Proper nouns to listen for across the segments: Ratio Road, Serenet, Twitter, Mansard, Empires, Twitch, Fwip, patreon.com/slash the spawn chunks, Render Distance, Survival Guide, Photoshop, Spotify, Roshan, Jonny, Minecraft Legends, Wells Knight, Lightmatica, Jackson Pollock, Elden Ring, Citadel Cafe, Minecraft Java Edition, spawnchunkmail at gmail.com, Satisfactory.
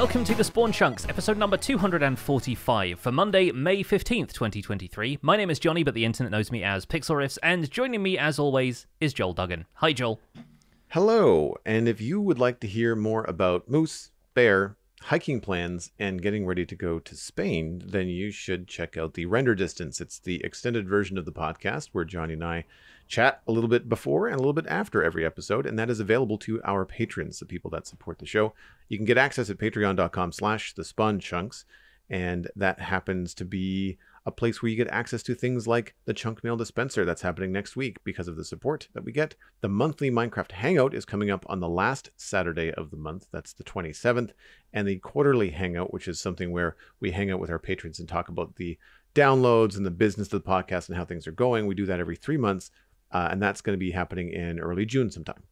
Welcome to The Spawn Chunks, episode number 245 for Monday, May 15th, 2023. My name is Johnny, but the internet knows me as Pixlriffs, and joining me, as always, is Joel Duggan. Hi, Joel. Hello, and if you would like to hear more about moose, bear, hiking plans, and getting ready to go to Spain, then you should check out the Render Distance. It's the extended version of the podcast where Johnny and I chat a little bit before and a little bit after every episode, and that is available to our patrons, the people that support the show. You can get access at patreon.com/the spawn chunks, and that happens to be a place where you get access to things like the chunk mail dispenser that's happening next week because of the support that we get. The monthly Minecraft hangout is coming up on the last Saturday of the month. That's the 27th. And the quarterly hangout, which is something where we hang out with our patrons and talk about the downloads and the business of the podcast and how things are going. We do that every 3 months. And that's going to be happening in early June sometime.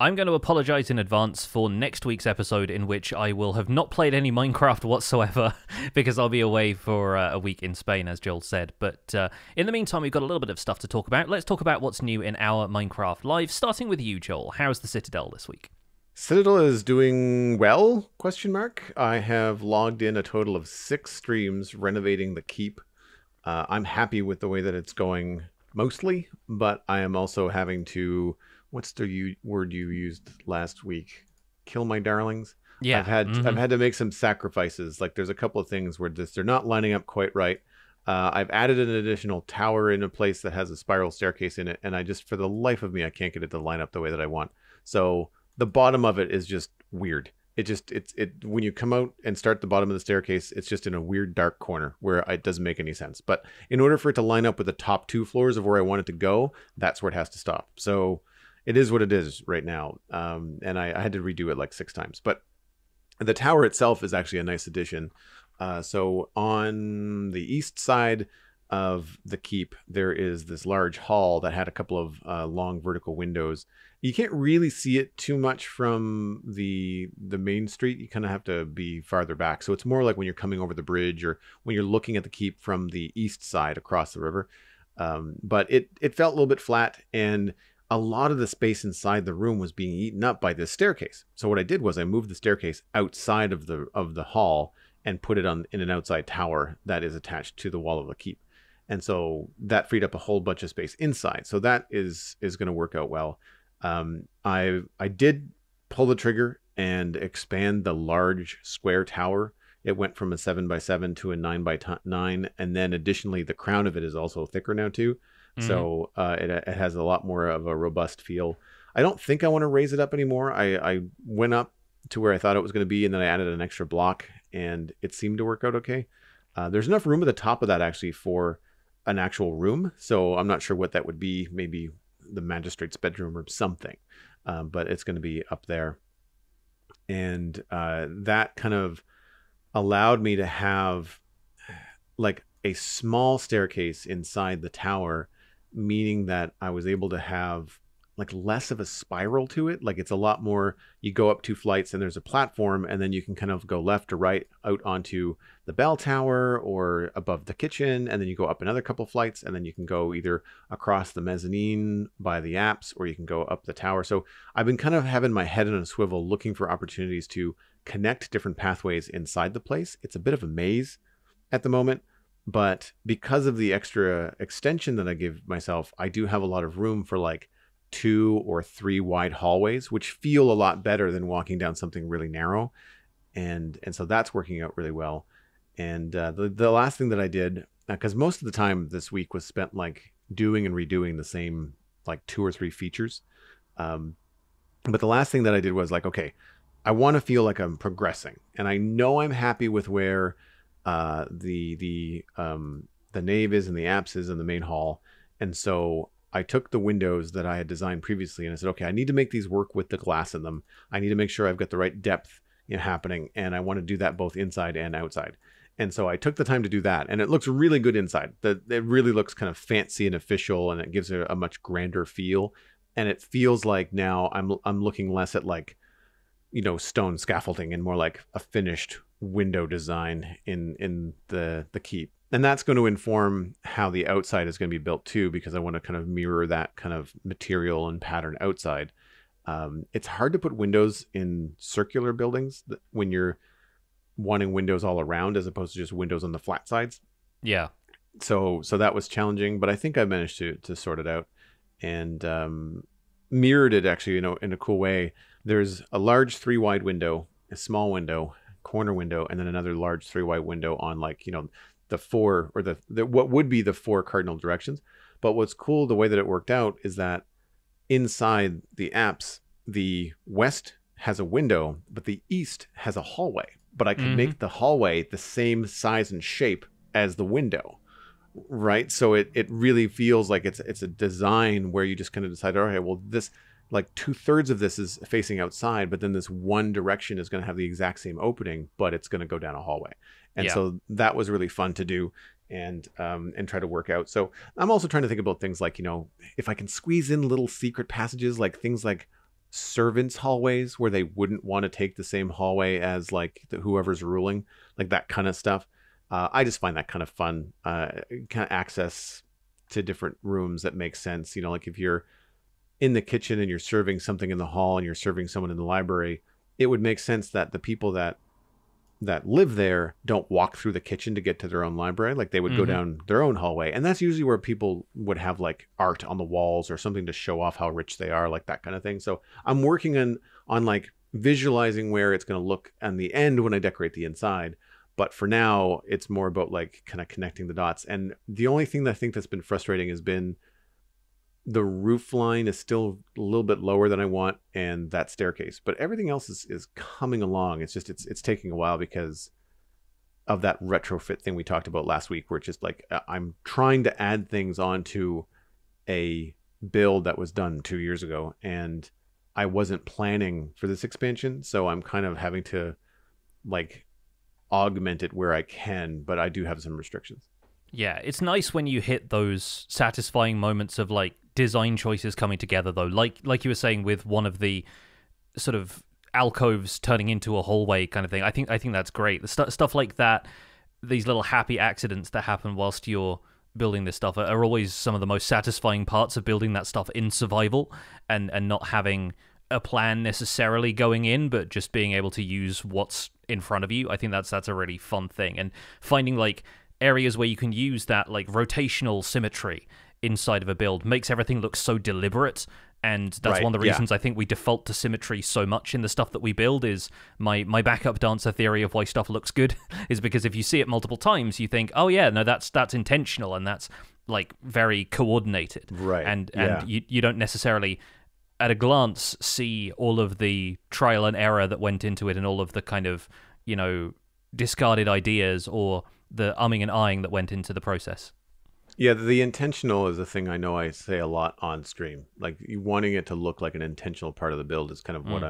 I'm going to apologize in advance for next week's episode, in which I will have not played any Minecraft whatsoever because I'll be away for a week in Spain, as Joel said. But in the meantime, we've got a little bit of stuff to talk about. Let's talk about what's new in our Minecraft Live, starting with you, Joel. How's the Citadel this week? Citadel is doing well, question mark. I have logged in a total of 6 streams renovating the keep. I'm happy with the way that it's going mostly, but I am also having to... What's the word you used last week? Kill my darlings? Yeah. I've had to make some sacrifices. Like, there's a couple of things where just they're not lining up quite right. I've added an additional tower in a place that has a spiral staircase in it, and I just, for the life of me, I can't get it to line up the way that I want. So the bottom of it is just weird. It when you come out and start at the bottom of the staircase, it's just in a weird dark corner where it doesn't make any sense. But in order for it to line up with the top 2 floors of where I want it to go, that's where it has to stop. So... it is what it is right now, and I had to redo it like 6 times. But the tower itself is actually a nice addition. So on the east side of the keep, there is this large hall that had a couple of long vertical windows. You can't really see it too much from the main street. You kind of have to be farther back. So it's more like when you're coming over the bridge or when you're looking at the keep from the east side across the river. But it felt a little bit flat, and... a lot of the space inside the room was being eaten up by this staircase. So what I did was I moved the staircase outside of the hall and put it on in an outside tower that is attached to the wall of the keep. And so that freed up a whole bunch of space inside. So that is going to work out well. I did pull the trigger and expand the large square tower. It went from a 7x7 to a 9x9. And then additionally, the crown of it is also thicker now too. Mm-hmm. So it has a lot more of a robust feel. I don't think I want to raise it up anymore. I went up to where I thought it was going to be, and then I added an extra block, and it seemed to work out okay. There's enough room at the top of that, actually, for an actual room. So I'm not sure what that would be. Maybe the magistrate's bedroom or something. But it's going to be up there. And that kind of allowed me to have, like, a small staircase inside the tower, meaning that I was able to have like less of a spiral to it. Like, it's a lot more, you go up 2 flights and there's a platform, and then you can kind of go left or right out onto the bell tower or above the kitchen. And then you go up another couple flights, and then you can go either across the mezzanine by the apps, or you can go up the tower. So I've been kind of having my head on a swivel, looking for opportunities to connect different pathways inside the place. It's a bit of a maze at the moment, but because of the extra extension that I give myself, I do have a lot of room for like 2 or 3 wide hallways, which feel a lot better than walking down something really narrow. And so that's working out really well. And the last thing that I did, because most of the time this week was spent like doing and redoing the same like 2 or 3 features. But the last thing that I did was like, okay, I want to feel like I'm progressing, and I know I'm happy with where... the nave is and the apse is in the main hall. And so I took the windows that I had designed previously, and I said, okay, I need to make these work with the glass in them. I need to make sure I've got the right depth, you know, happening. And I want to do that both inside and outside. And so I took the time to do that, and it looks really good inside. It really looks kind of fancy and official, and it gives it a much grander feel. And it feels like now I'm looking less at like, you know, stone scaffolding and more like a finished window design in the keep. And that's going to inform how the outside is going to be built too, because I want to kind of mirror that kind of material and pattern outside. It's hard to put windows in circular buildings when you're wanting windows all around as opposed to just windows on the flat sides. Yeah. So that was challenging, but I think I managed to sort it out and mirrored it actually, you know, in a cool way. There's a large 3-wide window, a small window, corner window, and then another large 3-wide window on, like, you know, the four or the what would be the four cardinal directions. But what's cool, the way that it worked out, is that inside the apps, the west has a window, but the east has a hallway. But I could make the hallway the same size and shape as the window, right? So it really feels like it's a design where you just kind of decide, all right, well, this, like, 2/3 of this is facing outside, but then this one direction is going to have the exact same opening, but it's going to go down a hallway. And so that was really fun to do and try to work out. So I'm also trying to think about things like, you know, if I can squeeze in little secret passages, like things like servants' hallways where they wouldn't want to take the same hallway as, like, whoever's ruling, like that kind of stuff. I just find that kind of fun, kind of access to different rooms that makes sense. You know, like if you're in the kitchen and you're serving something in the hall and you're serving someone in the library, it would make sense that the people that live there don't walk through the kitchen to get to their own library. Like, they would go down their own hallway. And that's usually where people would have, like, art on the walls or something to show off how rich they are, like that kind of thing. So I'm working on like visualizing where it's going to look in the end when I decorate the inside. But for now, it's more about, like, kind of connecting the dots. And the only thing that I think that's been frustrating has been the roof line is still a little bit lower than I want, and that staircase, but everything else is coming along. It's just, it's taking a while because of that retrofit thing we talked about last week, where it's just like, I'm trying to add things onto a build that was done 2 years ago, and I wasn't planning for this expansion. So I'm kind of having to, like, augment it where I can, but I do have some restrictions. Yeah, it's nice when you hit those satisfying moments of, like, design choices coming together, though. Like you were saying with one of the sort of alcoves turning into a hallway kind of thing. I think that's great. The stuff like that, these little happy accidents that happen whilst you're building this stuff are always some of the most satisfying parts of building that stuff in survival and not having a plan necessarily going in, but just being able to use what's in front of you. I think that's a really fun thing. And finding, like, areas where you can use that, like, rotational symmetry inside of a build makes everything look so deliberate, and that's right, one of the reasons I think we default to symmetry so much in the stuff that we build. Is my backup dancer theory of why stuff looks good is because if you see it multiple times, you think, oh yeah, no, that's intentional, and that's, like, very coordinated, right? And you don't necessarily at a glance see all of the trial and error that went into it and all of the kind of, you know, discarded ideas or the umming and eyeing that went into the process. Yeah, the intentional is a thing I know I say a lot on stream. Like, wanting it to look like an intentional part of the build is kind of what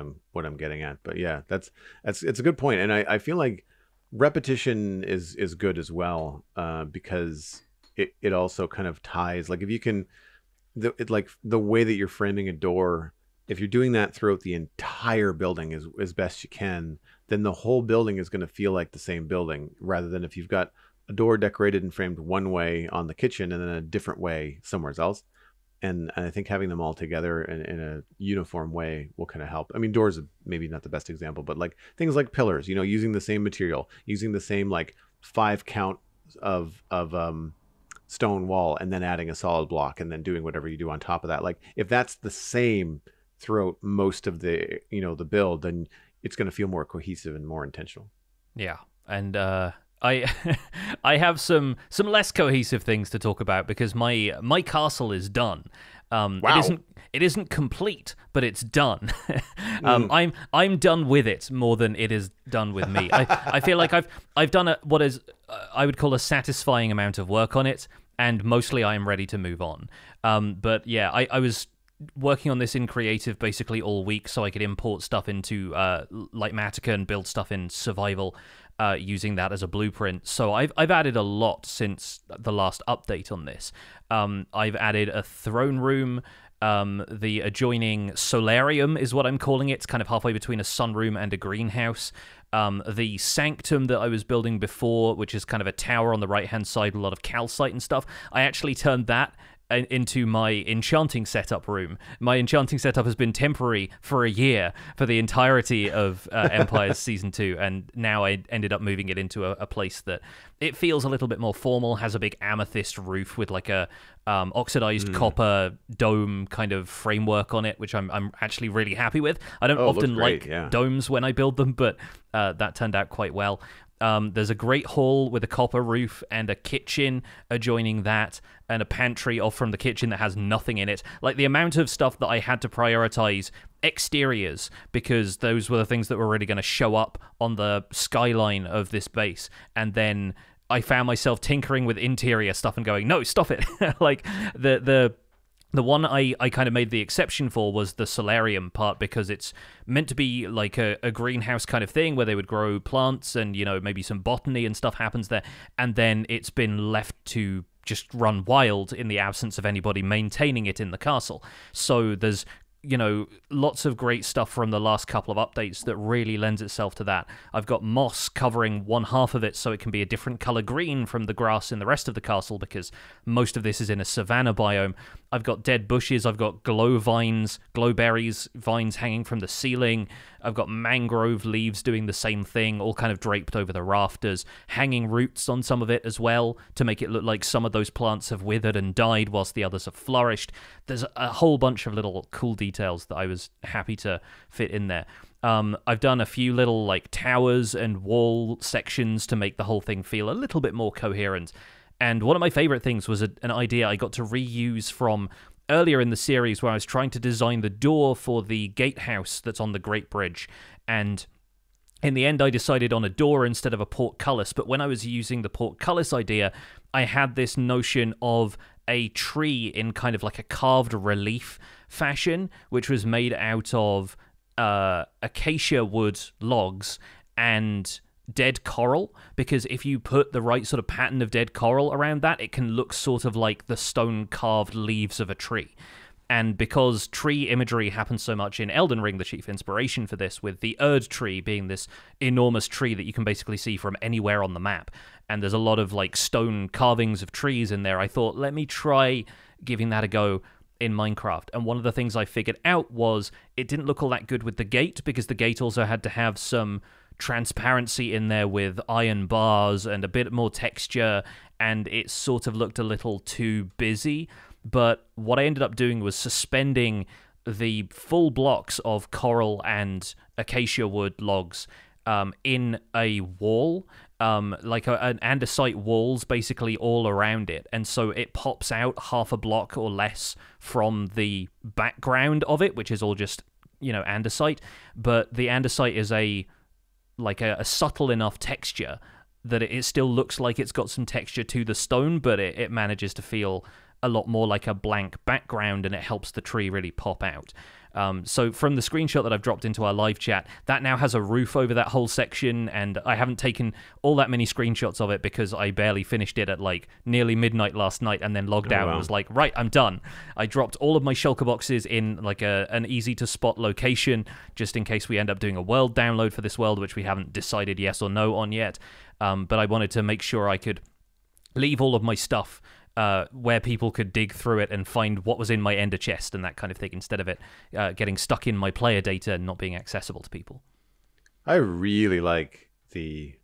I'm getting at. But yeah, that's it's a good point. And I feel like repetition is good as well, because it also kind of ties, like, if you can, like the way that you're framing a door, if you're doing that throughout the entire building as best you can, then the whole building is going to feel like the same building, rather than if you've got a door decorated and framed one way on the kitchen and then a different way somewhere else. And I think having them all together in a uniform way will kind of help. I mean, doors are maybe not the best example, but, like, things like pillars, you know, using the same material, using the same, like, 5 count of stone wall, and then adding a solid block and then doing whatever you do on top of that. Like, if that's the same throughout most of the, you know, the build, then it's going to feel more cohesive and more intentional. Yeah, and I I have some less cohesive things to talk about because my castle is done. Wow. It isn't complete, but it's done. I'm done with it more than it is done with me. I feel like I've done what I would call a satisfying amount of work on it, and mostly I am ready to move on. But yeah, I was working on this in creative basically all week so I could import stuff into Lightmatica and build stuff in survival using that as a blueprint. So I've added a lot since the last update on this. I've added a throne room. The adjoining solarium is what I'm calling it. It's kind of halfway between a sunroom and a greenhouse. The sanctum that I was building before, which is kind of a tower on the right hand side, a lot of calcite and stuff, I actually turned that into my enchanting setup room. My enchanting setup has been temporary for a year for the entirety of Empires Season 2, and now I ended up moving it into a place that it feels a little bit more formal, has a big amethyst roof with like a oxidized copper dome kind of framework on it, which I'm actually really happy with. I don't often like domes when I build them, but that turned out quite well. There's a great hall with a copper roof and a kitchen adjoining that, and a pantry off from the kitchen that has nothing in it. Like, the amount of stuff that I had to prioritize exteriors, because those were the things that were really going to show up on the skyline of this base, and then I found myself tinkering with interior stuff and going, no, stop it. Like, the one I kind of made the exception for was the solarium part, because it's meant to be like a greenhouse kind of thing where they would grow plants and, you know, maybe some botany and stuff happens there. And then it's been left to just run wild in the absence of anybody maintaining it in the castle. So there's, you know, lots of great stuff from the last couple of updates that really lends itself to that. I've got moss covering one half of it so it can be a different color green from the grass in the rest of the castle, because most of this is in a savanna biome. I've got dead bushes, I've got glow vines, glowberries, vines hanging from the ceiling. I've got mangrove leaves doing the same thing, all kind of draped over the rafters, hanging roots on some of it as well to make it look like some of those plants have withered and died whilst the others have flourished. There's a whole bunch of little cool details that I was happy to fit in there. I've done a few little like towers and wall sections to make the whole thing feel a little bit more coherent. And one of my favorite things was an idea I got to reuse from earlier in the series, where I was trying to design the door for the gatehouse that's on the Great Bridge. And in the end, I decided on a door instead of a portcullis. But when I was using the portcullis idea, I had this notion of a tree in kind of like a carved relief fashion, which was made out of acacia wood logs and dead coral, because if you put the right sort of pattern of dead coral around that, it can look sort of like the stone carved leaves of a tree. And because tree imagery happens so much in Elden Ring, the chief inspiration for this, with the Erd tree being this enormous tree that you can basically see from anywhere on the map, and there's a lot of like stone carvings of trees in there, I thought, let me try giving that a go in Minecraft. And one of the things I figured out was it didn't look all that good with the gate, because the gate also had to have some transparency in there with iron bars and a bit more texture, and it sort of looked a little too busy. But what I ended up doing was suspending the full blocks of coral and acacia wood logs in a wall, like an andesite walls basically all around it. And so it pops out half a block or less from the background of it, which is all just, you know, andesite. But the andesite is a subtle enough texture that it still looks like it's got some texture to the stone, but it manages to feel a lot more like a blank background, and it helps the tree really pop out. So from the screenshot that I've dropped into our live chat, that now has a roof over that whole section, and I haven't taken all that many screenshots of it because I barely finished it at like nearly midnight last night, and then logged out and was like, right, I'm done. I dropped all of my shulker boxes in like an easy to spot location, just in case we end up doing a world download for this world, which we haven't decided yes or no on yet. But I wanted to make sure I could leave all of my stuff where people could dig through it and find what was in my ender chest and that kind of thing, instead of it getting stuck in my player data and not being accessible to people. I really like the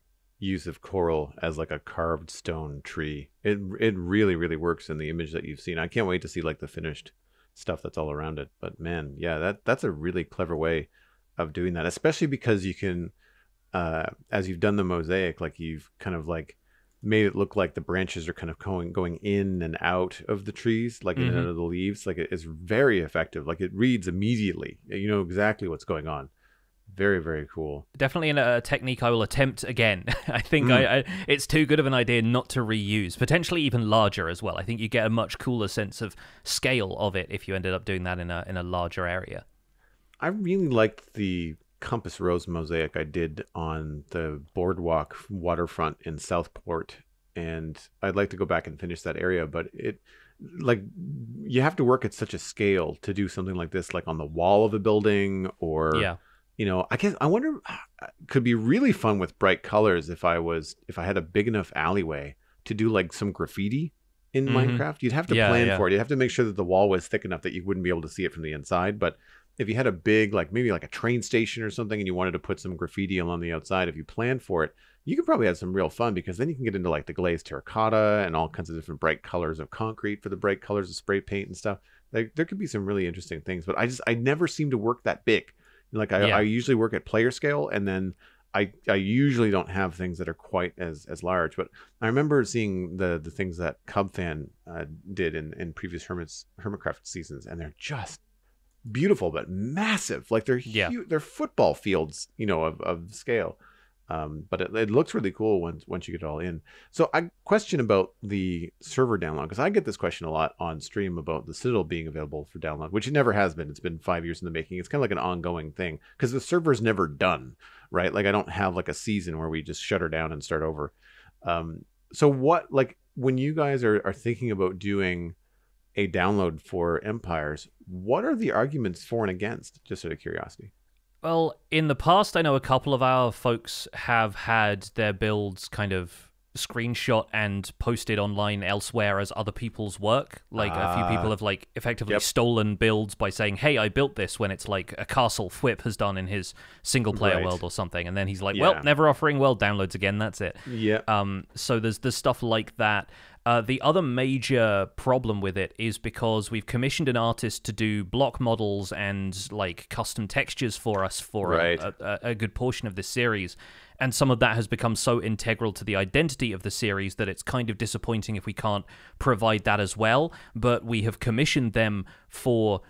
use of coral as like a carved stone tree. It really, really works in the image that you've seen. I can't wait to see like the finished stuff that's all around it. But man, yeah, that's a really clever way of doing that, especially because you can, as you've done the mosaic, like you've kind of like made it look like the branches are kind of going in and out of the trees, like in and out of the leaves. Like, it's very effective. Like, it reads immediately. You know exactly what's going on. Very, very cool. Definitely a technique I will attempt again. I think it's too good of an idea not to reuse. Potentially even larger as well. I think you get a much cooler sense of scale of it if you ended up doing that in a larger area. I really liked the compass rose mosaic I did on the boardwalk waterfront in Southport, and I'd like to go back and finish that area, but it, like, you have to work at such a scale to do something like this, like on the wall of a building, or you know, I wonder, could be really fun with bright colors if I had a big enough alleyway to do like some graffiti in Minecraft. You'd have to plan for it. You'd have to make sure that the wall was thick enough that you wouldn't be able to see it from the inside. But if you had a big, like maybe like a train station or something, and you wanted to put some graffiti along the outside, if you planned for it, you could probably have some real fun, because then you can get into like the glazed terracotta and all kinds of different bright colors of concrete for the bright colors of spray paint and stuff. Like, there could be some really interesting things, but I never seem to work that big. Like I usually work at player scale, and then I usually don't have things that are quite as large. But I remember seeing the things that Cub Fan did in previous Hermitcraft seasons, and they're just beautiful but massive. Like they're huge, they're football fields, you know, of scale. But it looks really cool once you get it all in. So I question about the server download, because I get this question a lot on stream about the Citadel being available for download, which it never has been. It's been 5 years in the making. It's kind of like an ongoing thing, because the server's never done, right? Like I don't have like a season where we just shut her down and start over. So what, like when you guys are thinking about doing a download for Empires, what are the arguments for and against, just out of curiosity? Well, in the past, I know a couple of our folks have had their builds kind of screenshot and posted online elsewhere as other people's work. Like a few people have like effectively stolen builds by saying, hey, I built this, when it's like a castle Fwip has done in his single player world or something. And then he's like, well, never offering world downloads again. That's it. Yeah. So there's stuff like that. The other major problem with it is because we've commissioned an artist to do block models and like custom textures for us for a good portion of this series, and some of that has become so integral to the identity of the series that it's kind of disappointing if we can't provide that as well. But we have commissioned them for,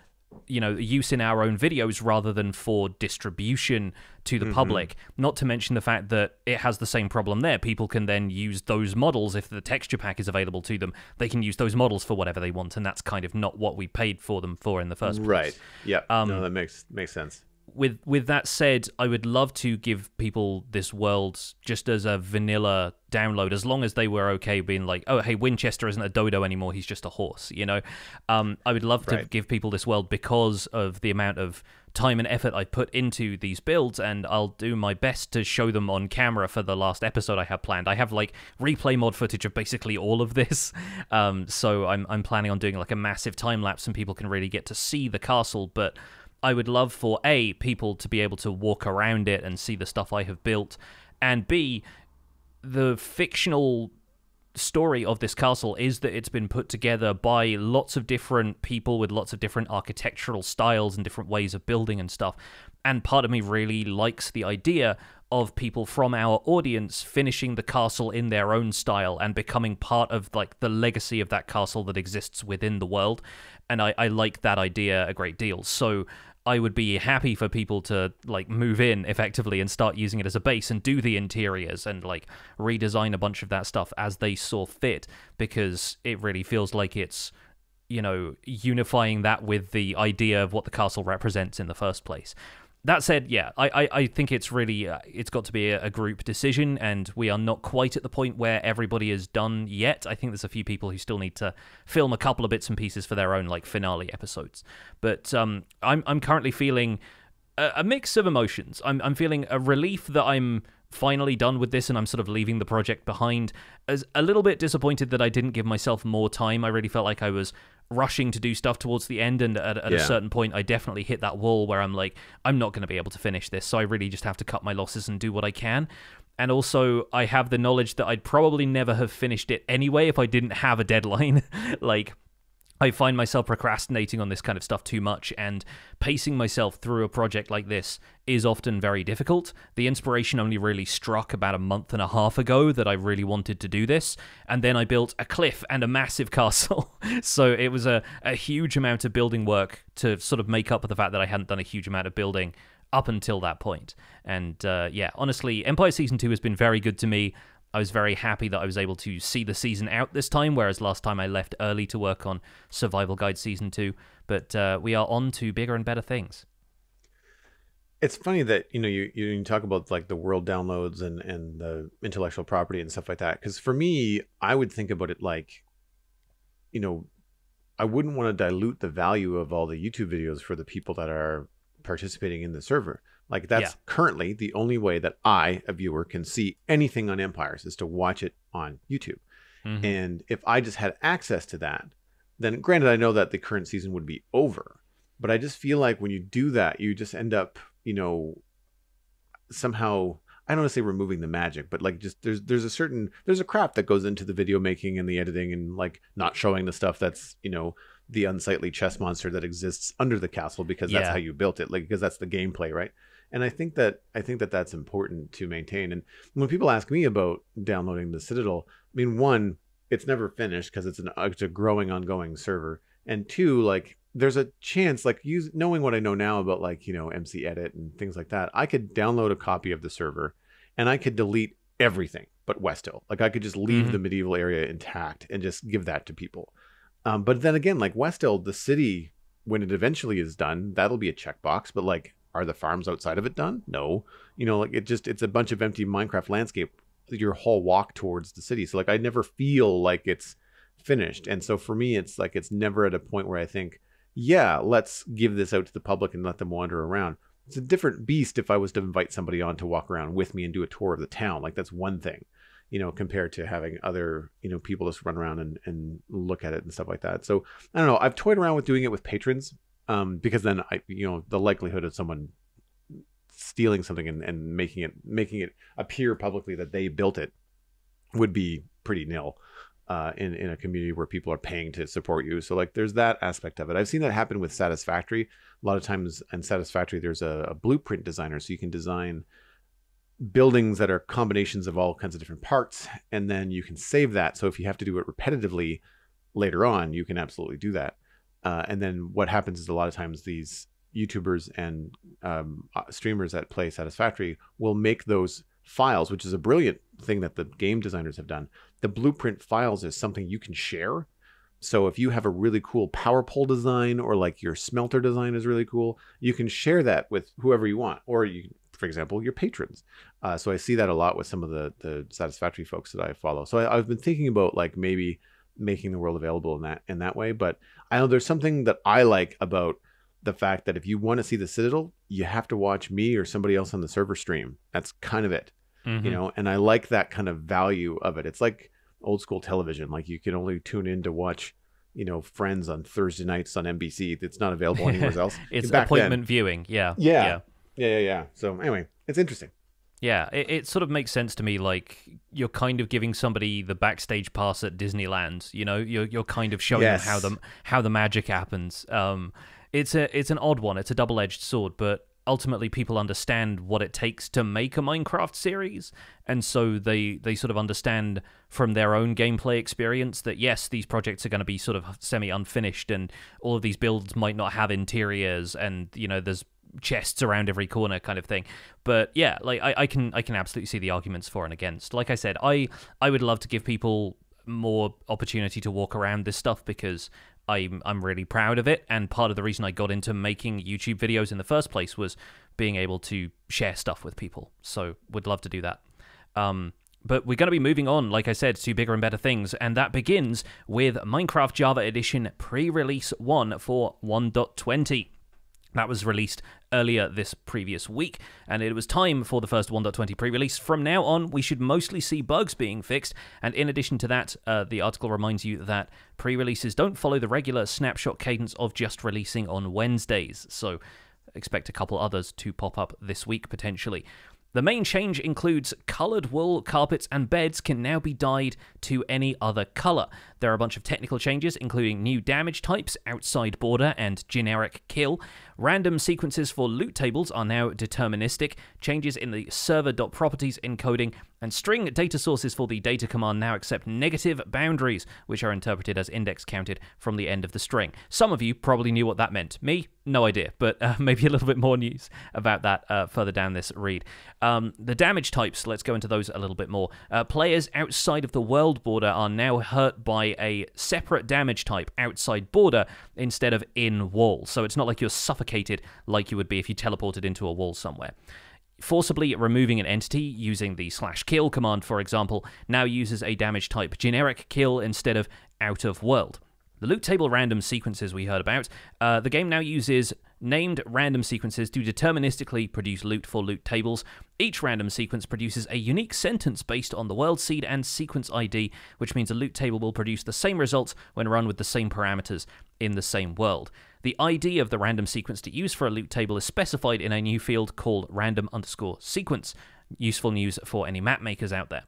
you know, use in our own videos rather than for distribution to the public. Not to mention the fact that it has the same problem there. People can then use those models if the texture pack is available to them. They can use those models for whatever they want, and that's kind of not what we paid for them for in the first place. Right. Yeah. No, that makes sense. With that said, I would love to give people this world just as a vanilla download, as long as they were okay being like, oh, hey, Winchester isn't a dodo anymore, he's just a horse, you know? I would love to give people this world because of the amount of time and effort I put into these builds, and I'll do my best to show them on camera for the last episode I have planned. I have like replay mod footage of basically all of this, so I'm planning on doing like a massive time lapse and people can really get to see the castle. But I would love for A, people to be able to walk around it and see the stuff I have built, and B, the fictional story of this castle is that it's been put together by lots of different people with lots of different architectural styles and different ways of building and stuff. And part of me really likes the idea of people from our audience finishing the castle in their own style and becoming part of like the legacy of that castle that exists within the world. And I like that idea a great deal. So I would be happy for people to like move in effectively and start using it as a base and do the interiors and like redesign a bunch of that stuff as they saw fit, because it really feels like it's, you know, unifying that with the idea of what the castle represents in the first place. That said, yeah, I think it's really, it's got to be a group decision, and we are not quite at the point where everybody is done yet. I think there's a few people who still need to film a couple of bits and pieces for their own, like, finale episodes. But I'm currently feeling a mix of emotions. I'm feeling a relief that I'm finally done with this and I'm sort of leaving the project behind. As a little bit disappointed that I didn't give myself more time. I really felt like I was rushing to do stuff towards the end, and at a certain point I definitely hit that wall where I'm like, I'm not going to be able to finish this, so I really just have to cut my losses and do what I can. And also I have the knowledge that I'd probably never have finished it anyway if I didn't have a deadline. Like, I find myself procrastinating on this kind of stuff too much, and pacing myself through a project like this is often very difficult. The inspiration only really struck about a month and a half ago that I really wanted to do this, and then I built a cliff and a massive castle. So it was a huge amount of building work to sort of make up for the fact that I hadn't done a huge amount of building up until that point. And yeah, honestly, Empire Season 2 has been very good to me. I was very happy that I was able to see the season out this time, whereas last time I left early to work on Survival Guide Season 2. But we are on to bigger and better things. It's funny that, you know, you talk about like the world downloads and the intellectual property and stuff like that. Because for me, I would think about it like, you know, I wouldn't want to dilute the value of all the YouTube videos for the people that are participating in the server. Like, that's currently the only way that I, a viewer, can see anything on Empires is to watch it on YouTube. Mm-hmm. And if I just had access to that, then granted, I know that the current season would be over, but I just feel like when you do that, you just end up, you know, somehow, I don't want to say removing the magic, but like just there's a crap that goes into the video making and the editing and like not showing the stuff that's, you know, the unsightly chess monster that exists under the castle because that's how you built it, like because that's the gameplay, right? And I think that that's important to maintain. And when people ask me about downloading the Citadel, I mean, one, it's never finished because it's a growing, ongoing server, and two, like there's a chance, like knowing what I know now about like, you know, MC Edit and things like that, I could download a copy of the server, and I could delete everything but West Hill. Like I could just leave the medieval area intact and just give that to people. But then again, like West Hill, the city, when it eventually is done, that'll be a checkbox. But like, are the farms outside of it done? No. You know, like it's a bunch of empty Minecraft landscape, your whole walk towards the city. So like, I never feel like it's finished. And so for me, it's like, it's never at a point where I think, yeah, let's give this out to the public and let them wander around. It's a different beast if I was to invite somebody on to walk around with me and do a tour of the town. Like that's one thing, you know, compared to having other, you know, people just run around and look at it and stuff like that. So I don't know. I've toyed around with doing it with patrons because then I, you know, the likelihood of someone stealing something and making it appear publicly that they built it would be pretty nil in a community where people are paying to support you. So like there's that aspect of it. I've seen that happen with Satisfactory. A lot of times in Satisfactory, there's a blueprint designer, so you can design buildings that are combinations of all kinds of different parts, and then you can save that. So if you have to do it repetitively later on, you can absolutely do that. And then what happens is a lot of times these YouTubers and streamers that play Satisfactory will make those files, which is a brilliant thing that the game designers have done. The blueprint files is something you can share. So if you have a really cool power pole design, or like your smelter design is really cool, you can share that with whoever you want, or you can, for example, your patrons. So I see that a lot with some of the Satisfactory folks that I follow. So I've been thinking about like maybe making the world available in that way. But I know there's something that I like about the fact that if you want to see the Citadel, you have to watch me or somebody else on the server stream. That's kind of it, you know, and I like that kind of value of it. It's like old school television. Like you can only tune in to watch, you know, Friends on Thursday nights on NBC. It's not available anywhere else. It's appointment viewing. Yeah. So anyway, it's interesting. Yeah, it sort of makes sense to me. Like you're kind of giving somebody the backstage pass at Disneyland. You know, you're kind of showing them how the magic happens. It's an odd one. It's a double-edged sword, but ultimately people understand what it takes to make a Minecraft series, and so they sort of understand from their own gameplay experience that yes, these projects are going to be sort of semi-unfinished, and all of these builds might not have interiors, and you know there's chests around every corner kind of thing. But yeah, like I can absolutely see the arguments for and against. Like I said, I would love to give people more opportunity to walk around this stuff because I'm really proud of it, and part of the reason I got into making YouTube videos in the first place was being able to share stuff with people. So would love to do that. But we're going to be moving on, like I said, to bigger and better things, and that begins with Minecraft Java Edition pre-release 1 for 1.20. That was released earlier this previous week, and it was time for the first 1.20 pre-release. From now on, we should mostly see bugs being fixed, and in addition to that, the article reminds you that pre-releases don't follow the regular snapshot cadence of just releasing on Wednesdays, so expect a couple others to pop up this week, potentially. The main change includes coloured wool, carpets, and beds can now be dyed to any other colour. There are a bunch of technical changes, including new damage types, outside border, and generic kill. Random sequences for loot tables are now deterministic. Changes in the server.properties encoding and string data sources for the data command now accept negative boundaries, which are interpreted as index counted from the end of the string. Some of you probably knew what that meant. Me? No idea, but maybe a little bit more news about that further down this read. The damage types, let's go into those a little bit more. Players outside of the world border are now hurt by a separate damage type, outside border, instead of in wall. So it's not like you're suffocated like you would be if you teleported into a wall somewhere. Forcibly removing an entity using the /kill command, for example, now uses a damage type generic kill instead of out of world. The loot table random sequences we heard about. The game now uses named random sequences to deterministically produce loot for loot tables. Each random sequence produces a unique sentence based on the world seed and sequence ID, which means a loot table will produce the same results when run with the same parameters in the same world. The ID of the random sequence to use for a loot table is specified in a new field called random_sequence. Useful news for any map makers out there.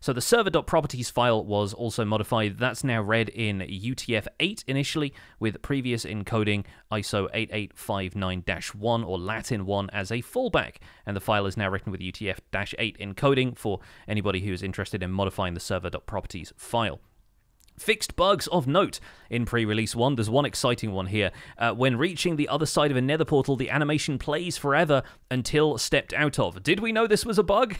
So the server.properties file was also modified. That's now read in UTF-8 initially, with previous encoding ISO 8859-1 or Latin 1 as a fallback. And the file is now written with UTF-8 encoding for anybody who is interested in modifying the server.properties file. Fixed bugs of note in pre-release 1. There's one exciting one here. When reaching the other side of a nether portal, the animation plays forever until stepped out of. Did we know this was a bug?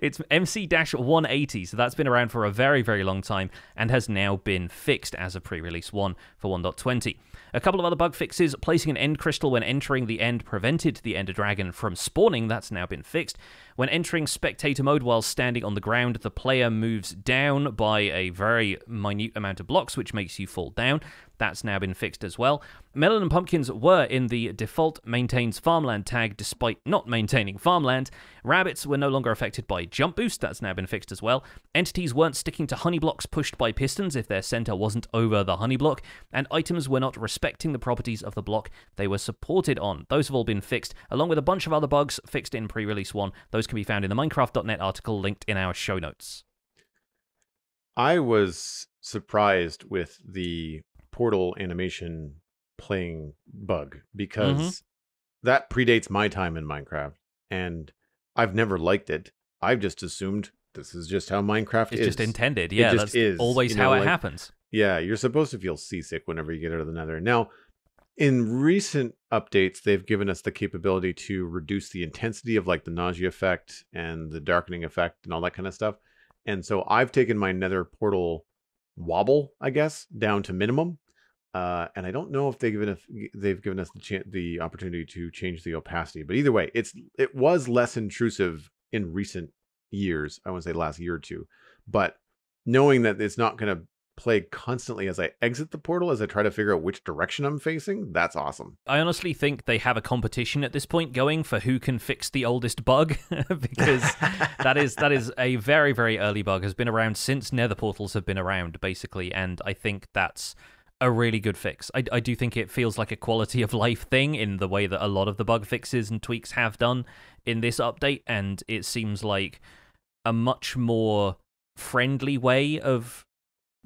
It's MC-180, so that's been around for a very, very long time and has now been fixed as of pre-release 1 for 1.20. A couple of other bug fixes. Placing an end crystal when entering the end prevented the ender dragon from spawning. That's now been fixed. When entering spectator mode while standing on the ground, the player moves down by a very minute amount of blocks, which makes you fall down. That's now been fixed as well. Melon and pumpkins were in the default maintains farmland tag despite not maintaining farmland. Rabbits were no longer affected by jump boost. That's now been fixed as well. Entities weren't sticking to honey blocks pushed by pistons if their center wasn't over the honey block. And items were not respecting the properties of the block they were supported on. Those have all been fixed, along with a bunch of other bugs fixed in pre-release 1. Those can be found in the Minecraft.net article linked in our show notes. I was surprised with the portal animation playing bug because that predates my time in Minecraft and I've never liked it. I've just assumed this is just how Minecraft is. It's just intended. Yeah, that's always how it happens. Yeah, you're supposed to feel seasick whenever you get out of the nether. Now, in recent updates, they've given us the capability to reduce the intensity of like the nausea effect and the darkening effect and all that kind of stuff. And so I've taken my nether portal wobble, I guess, down to minimum. And I don't know if they've given us the opportunity to change the opacity. But either way, it was less intrusive in recent years. I want to say last year or two. But knowing that it's not going to play constantly as I exit the portal, as I try to figure out which direction I'm facing, that's awesome. I honestly think they have a competition at this point going for who can fix the oldest bug, because that is a very, very early bug. Has been around since nether portals have been around, basically, and I think that's a really good fix. I do think it feels like a quality of life thing in the way that a lot of the bug fixes and tweaks have done in this update, and it seems like a much more friendly way of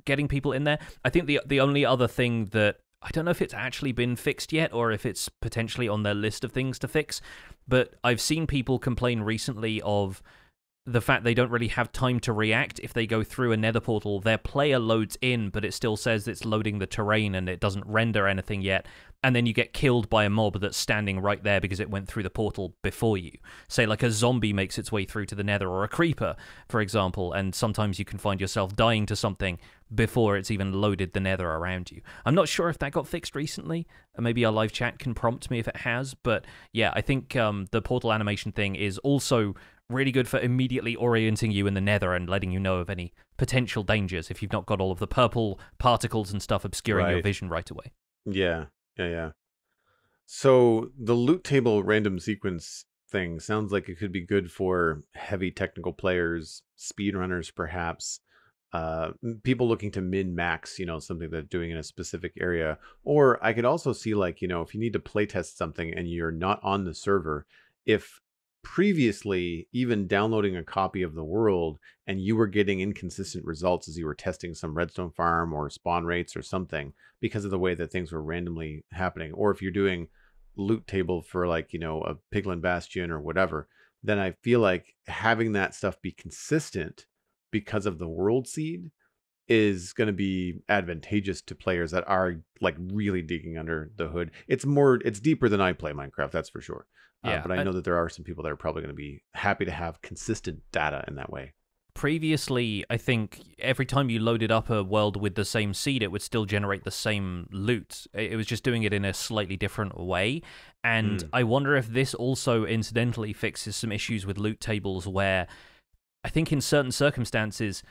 getting people in there. I think the only other thing that I don't know if it's actually been fixed yet or if it's potentially on their list of things to fix, but I've seen people complain recently of the fact they don't really have time to react. If they go through a nether portal, their player loads in, but it still says it's loading the terrain and it doesn't render anything yet. And then you get killed by a mob that's standing right there because it went through the portal before you. Say like a zombie makes its way through to the nether, or a creeper, for example, and sometimes you can find yourself dying to something before it's even loaded the nether around you. I'm not sure if that got fixed recently, and maybe our live chat can prompt me if it has, but yeah, I think the portal animation thing is also really good for immediately orienting you in the nether and letting you know of any potential dangers if you've not got all of the purple particles and stuff obscuring your vision right away. Yeah. So the loot table random sequence thing sounds like it could be good for heavy technical players, speedrunners perhaps, people looking to min-max, you know, something they're doing in a specific area. Or I could also see, like, you know, if you need to playtest something and you're not on the server, if previously even downloading a copy of the world and you were getting inconsistent results as you were testing some redstone farm or spawn rates or something because of the way that things were randomly happening, or if you're doing loot table for, like, you know, a piglin bastion or whatever, then I feel like having that stuff be consistent because of the world seed is going to be advantageous to players that are, like, really digging under the hood. It's deeper than I play Minecraft, that's for sure. Yeah, but I know that there are some people that are probably going to be happy to have consistent data in that way. Previously, I think every time you loaded up a world with the same seed, it would still generate the same loot. It was just doing it in a slightly different way. And I wonder if this also incidentally fixes some issues with loot tables where I think in certain circumstances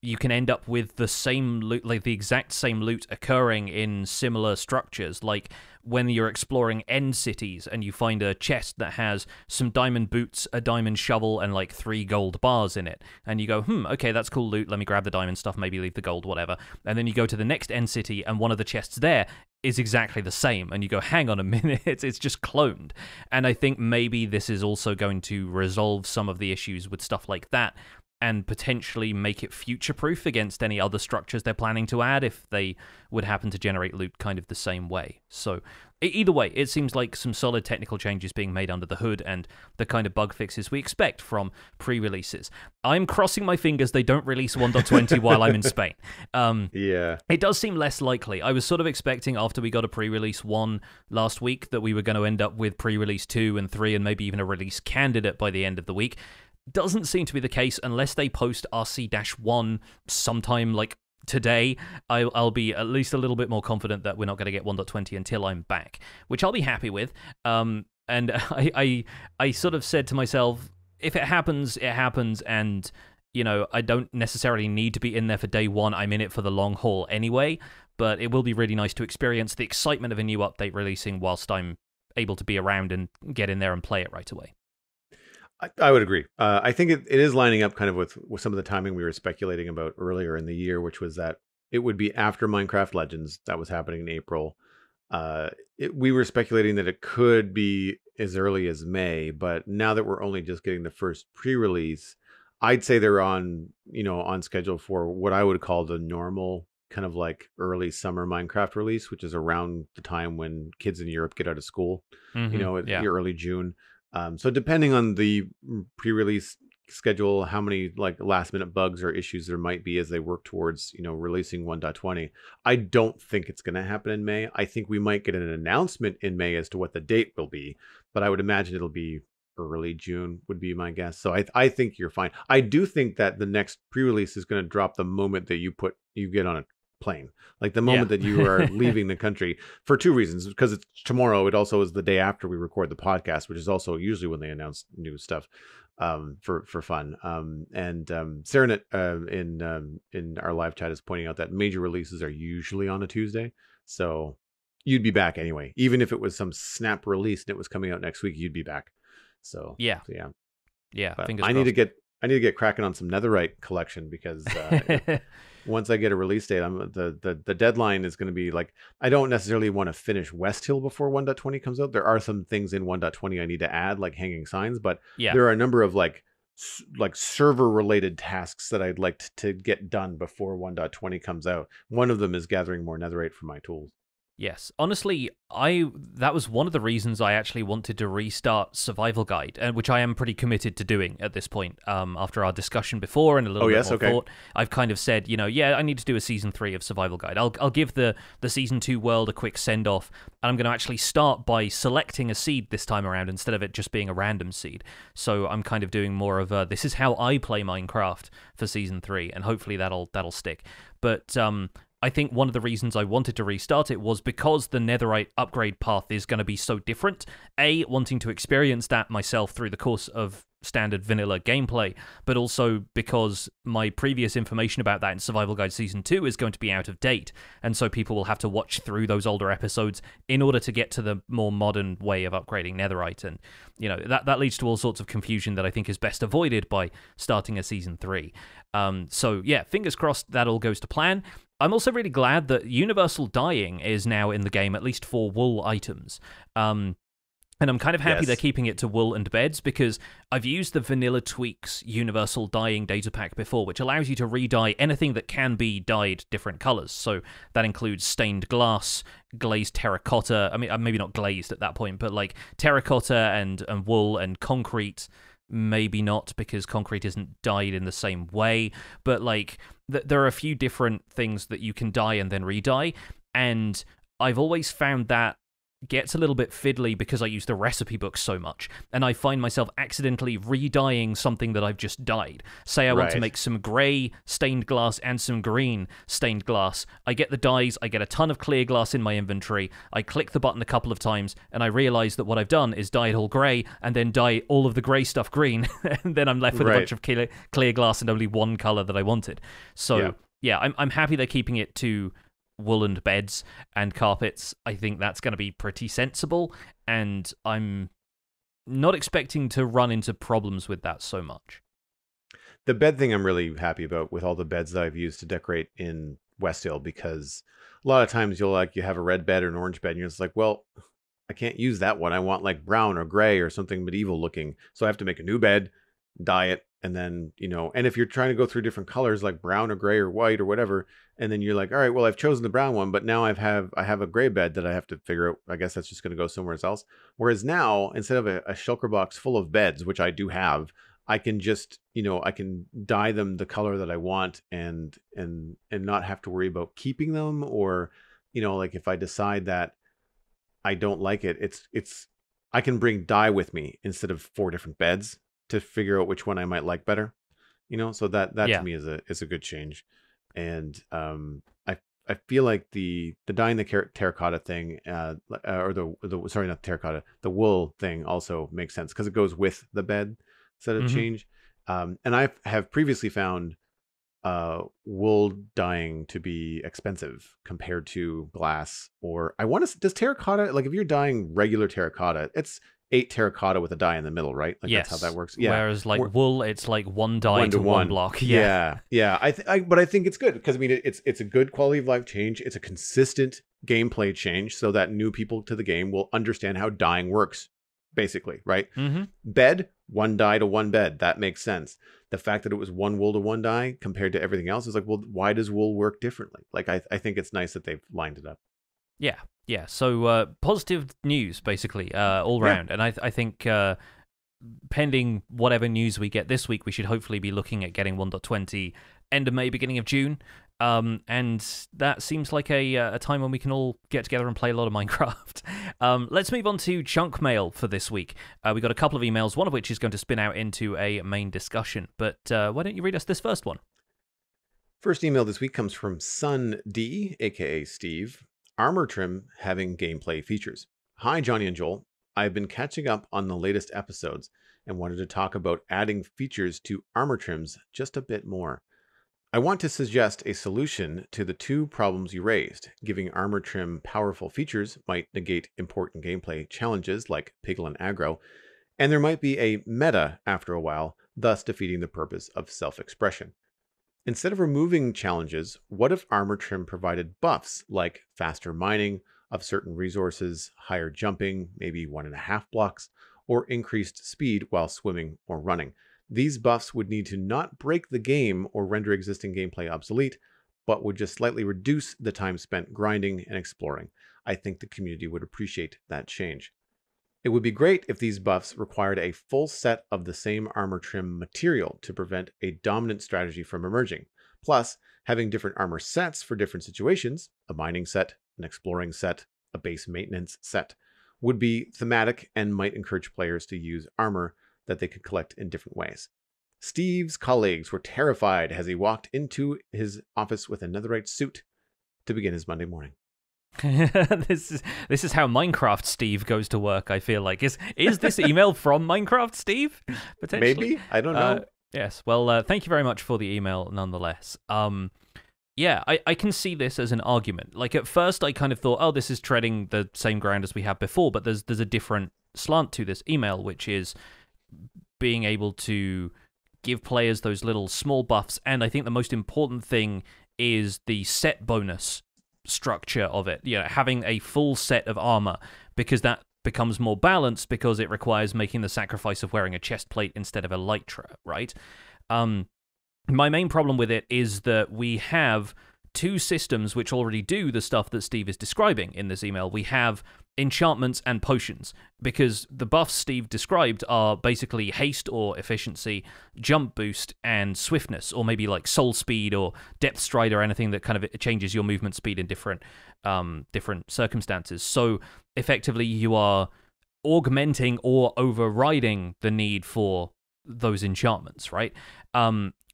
you can end up with the same loot, like the exact same loot occurring in similar structures. Like when you're exploring end cities and you find a chest that has some diamond boots, a diamond shovel, and like 3 gold bars in it. And you go, okay, that's cool loot. Let me grab the diamond stuff, maybe leave the gold, whatever. And then you go to the next end city and one of the chests there is exactly the same. And you go, hang on a minute, it's just cloned. And I think maybe this is also going to resolve some of the issues with stuff like that, and potentially make it future-proof against any other structures they're planning to add if they would happen to generate loot kind of the same way. So either way, it seems like some solid technical changes being made under the hood and the kind of bug fixes we expect from pre-releases. I'm crossing my fingers they don't release 1.20 while I'm in Spain. Yeah. It does seem less likely. I was sort of expecting after we got a pre-release 1 last week that we were going to end up with pre-release 2 and 3 and maybe even a release candidate by the end of the week. Doesn't seem to be the case unless they post RC-1 sometime like today. I'll be at least a little bit more confident that we're not going to get 1.20 until I'm back, which I'll be happy with. And I sort of said to myself, if it happens, it happens, and you know, I don't necessarily need to be in there for day one. I'm in it for the long haul anyway, but it will be really nice to experience the excitement of a new update releasing whilst I'm able to be around and get in there and play it right away. I would agree. I think it is lining up kind of with some of the timing we were speculating about earlier in the year, which was that it would be after Minecraft Legends. That was happening in April. We were speculating that it could be as early as May, but now that we're only just getting the first pre-release, I'd say they're on, you know, on schedule for what I would call the normal kind of like early summer Minecraft release, which is around the time when kids in Europe get out of school, you know, early June. So depending on the pre-release schedule, how many like last-minute bugs or issues there might be as they work towards, you know, releasing 1.20, I don't think it's going to happen in May. I think we might get an announcement in May as to what the date will be, but I would imagine it'll be early June would be my guess. So I think you're fine. I do think that the next pre-release is going to drop the moment that you get on a plane, like the moment that you are leaving the country, for 2 reasons. Because it's tomorrow, it also is the day after we record the podcast, which is also usually when they announce new stuff for fun. Serenet in our live chat is pointing out that major releases are usually on a Tuesday, so you'd be back anyway. Even if it was some snap release and it was coming out next week, you'd be back. So yeah. I need to get cracking on some netherite collection, because once I get a release date, the deadline is going to be like, I don't necessarily want to finish West Hill before 1.20 comes out. There are some things in 1.20 I need to add, like hanging signs, but there are a number of like server related tasks that I'd like to get done before 1.20 comes out. One of them is gathering more netherite for my tools. Yes, honestly, that was one of the reasons I actually wanted to restart Survival Guide, which I am pretty committed to doing at this point. After our discussion before and a little bit more thought, I've kind of said, you know, I need to do a season 3 of Survival Guide. I'll give the season 2 world a quick send off, and I'm going to actually start by selecting a seed this time around instead of it just being a random seed. So I'm kind of doing more of this is how I play Minecraft for season 3, and hopefully that'll stick. But I think one of the reasons I wanted to restart it was because the netherite upgrade path is going to be so different. A, wanting to experience that myself through the course of standard vanilla gameplay, but also because my previous information about that in Survival Guide Season 2 is going to be out of date, and so people will have to watch through those older episodes in order to get to the more modern way of upgrading netherite, and you know, that leads to all sorts of confusion that I think is best avoided by starting a Season 3. So yeah, fingers crossed that all goes to plan. I'm also really glad that universal dyeing is now in the game, at least for wool items. And I'm kind of happy they're keeping it to wool and beds, because I've used the Vanilla Tweaks universal dyeing data pack before, which allows you to re-dye anything that can be dyed different colors. So that includes stained glass, glazed terracotta. I mean, maybe not glazed at that point, but like terracotta and wool and concrete. Maybe not, because concrete isn't dyed in the same way, but like there are a few different things that you can dye and then re-dye, and I've always found that gets a little bit fiddly because I use the recipe book so much, and I find myself accidentally re-dyeing something that I've just dyed. Say I want to make some grey stained glass and some green stained glass. I get the dyes, I get a ton of clear glass in my inventory, I click the button a couple of times, and I realise that what I've done is dye it all grey, and then dye all of the grey stuff green, and then I'm left with a bunch of clear glass and only one colour that I wanted. So, yeah, I'm happy they're keeping it to woolen beds and carpets. I think that's going to be pretty sensible, and I'm not expecting to run into problems with that so much. The bed thing I'm really happy about with all the beds that I've used to decorate in West Hill, because a lot of times you'll you have a red bed or an orange bed and you're just like, well, I can't use that one. I want like brown or gray or something medieval looking. So I have to make a new bed, dye it, and then, you know, and if you're trying to go through different colors like brown or gray or white or whatever, and then you're like, all right, well, I've chosen the brown one, but now I have a gray bed that I have to figure out. I guess that's just going to go somewhere else. Whereas now, instead of a shulker box full of beds, which I do have, I can just, you know, I can dye them the color that I want, and not have to worry about keeping them, or, you know, like if I decide that I don't like it, I can bring dye with me instead of 4 different beds to figure out which one I might like better, you know. So that to me is a good change. And I feel like the dyeing the terracotta thing, or the sorry, not terracotta, the wool thing also makes sense because it goes with the bed instead of change. And I have previously found wool dyeing to be expensive compared to glass, or I want to, does terracotta, like if you're dyeing regular terracotta, it's 8 terracotta with a dye in the middle, right? Like yes. That's how that works. Yeah. Whereas like wool, it's like 1 dye to one block. Yeah. Yeah. But I think it's good because, I mean, it's a good quality of life change. It's a consistent gameplay change so that new people to the game will understand how dyeing works, basically, right? Bed, 1 dye to 1 bed. That makes sense. The fact that it was 1 wool to 1 dye compared to everything else is like, well, why does wool work differently? Like, I think it's nice that they've lined it up. Yeah. Yeah, so positive news, basically, all round. And I think pending whatever news we get this week, we should hopefully be looking at getting 1.20 end of May, beginning of June. And that seems like a time when we can all get together and play a lot of Minecraft. Let's move on to chunk mail for this week. We got a couple of emails, one of which is going to spin out into a main discussion. But why don't you read us this first one? First email this week comes from Sun D, a.k.a. Steve. Armor trim having gameplay features. Hi, Johnny and Joel. I've been catching up on the latest episodes and wanted to talk about adding features to armor trims just a bit more. I want to suggest a solution to the 2 problems you raised. Giving armor trim powerful features might negate important gameplay challenges like piglin aggro, and there might be a meta after a while, thus defeating the purpose of self-expression. Instead of removing challenges, what if armor trim provided buffs like faster mining of certain resources, higher jumping, maybe 1.5 blocks, or increased speed while swimming or running? These buffs would need to not break the game or render existing gameplay obsolete, but would just slightly reduce the time spent grinding and exploring. I think the community would appreciate that change. It would be great if these buffs required a full set of the same armor trim material to prevent a dominant strategy from emerging. Plus, having different armor sets for different situations, a mining set, an exploring set, a base maintenance set, would be thematic and might encourage players to use armor that they could collect in different ways. Steve's colleagues were terrified as he walked into his office with a netherite suit to begin his Monday morning. This is how Minecraft Steve goes to work, I feel like. Is this email from Minecraft Steve? Potentially. Maybe. I don't know. Yes. Well, thank you very much for the email nonetheless. Yeah, I can see this as an argument. Like at first I kind of thought, oh, this is treading the same ground as we have before, but there's a different slant to this email, which is being able to give players those little small buffs, and I think the most important thing is the set bonus structure of it, you know, having a full set of armor, because that becomes more balanced because it requires making the sacrifice of wearing a chest plate instead of elytra, right? My main problem with it is that we have two systems which already do the stuff that Steve is describing in this email. We have enchantments and potions, because the buffs Steve described are basically haste or efficiency, jump boost, and swiftness, or maybe like soul speed or depth stride or anything that kind of changes your movement speed in different, different circumstances. So effectively you are augmenting or overriding the need for those enchantments, right?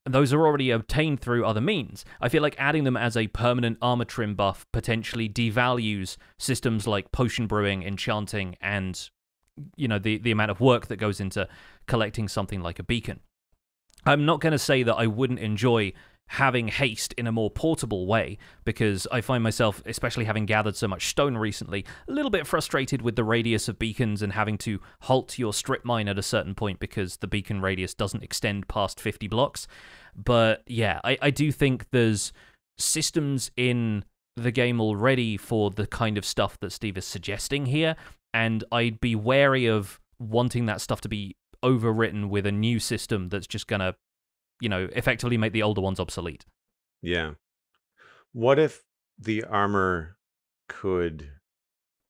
Those are already obtained through other means. I feel like adding them as a permanent armor trim buff potentially devalues systems like potion brewing, enchanting, and, you know, the amount of work that goes into collecting something like a beacon. I'm not going to say that I wouldn't enjoy having haste in a more portable way, because I find myself, especially having gathered so much stone recently, a little bit frustrated with the radius of beacons and having to halt your strip mine at a certain point because the beacon radius doesn't extend past 50 blocks. But yeah, I do think there's systems in the game already for the kind of stuff that Steve is suggesting here, and I'd be wary of wanting that stuff to be overwritten with a new system that's just going to, you know, effectively make the older ones obsolete. Yeah. What if the armor could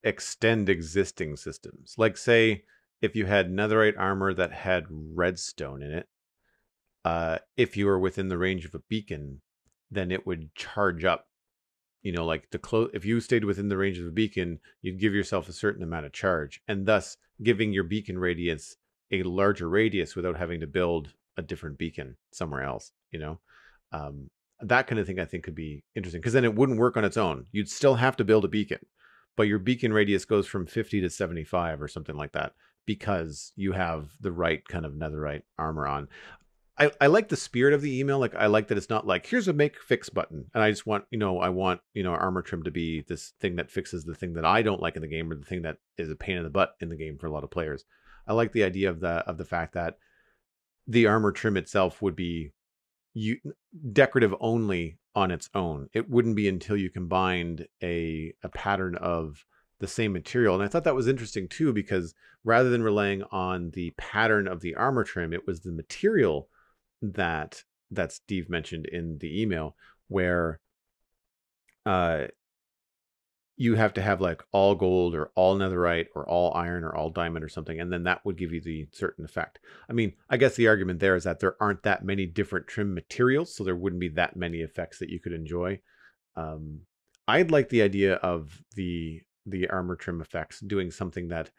extend existing systems? Like, say, if you had netherite armor that had redstone in it, if you were within the range of a beacon, then it would charge up. You know, like, if you stayed within the range of a beacon, you'd give yourself a certain amount of charge, and thus giving your beacon radius a larger radius without having to build a different beacon somewhere else, you know? That kind of thing I think could be interesting, because then it wouldn't work on its own. You'd still have to build a beacon, but your beacon radius goes from 50 to 75 or something like that, because you have the right kind of netherite armor on. I like the spirit of the email. Like, I like that it's not like, here's a make fix button, and I just want, you know, I want, you know, armor trim to be this thing that fixes the thing that I don't like in the game, or the thing that is a pain in the butt in the game for a lot of players. I like the idea of the fact that the armor trim itself would be decorative only on its own. It wouldn't be until you combined a pattern of the same material. And I thought that was interesting too, because rather than relying on the pattern of the armor trim, it was the material that Steve mentioned in the email, where you have to have like all gold or all netherite or all iron or all diamond or something, and then that would give you the certain effect. I mean, I guess the argument there is that there aren't that many different trim materials, so there wouldn't be that many effects that you could enjoy. I'd like the idea of the armor trim effects doing something that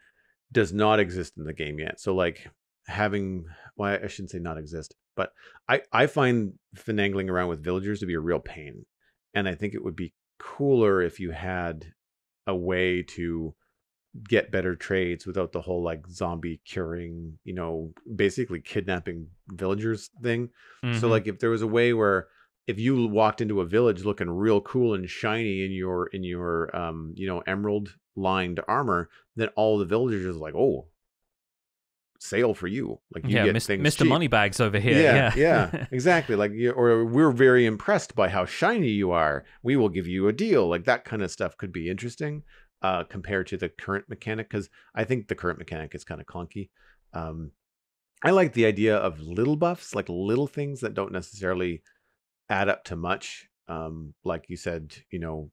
does not exist in the game yet. So like having, well, I shouldn't say not exist, but I find finagling around with villagers to be a real pain. And I think it would be cooler if you had a way to get better trades without the whole like zombie curing, you know, basically kidnapping villagers thing. Mm-hmm. So like if there was a way where if you walked into a village looking real cool and shiny in your you know, emerald lined armor, then all the villagers are like, oh, sale for you, like you get things Mr. cheap. Moneybags over here. Yeah. Exactly, like, or we're very impressed by how shiny you are, we will give you a deal. Like that kind of stuff could be interesting compared to the current mechanic, because I think the current mechanic is kind of clunky. I like the idea of little buffs, like little things that don't necessarily add up to much. Like you said, you know,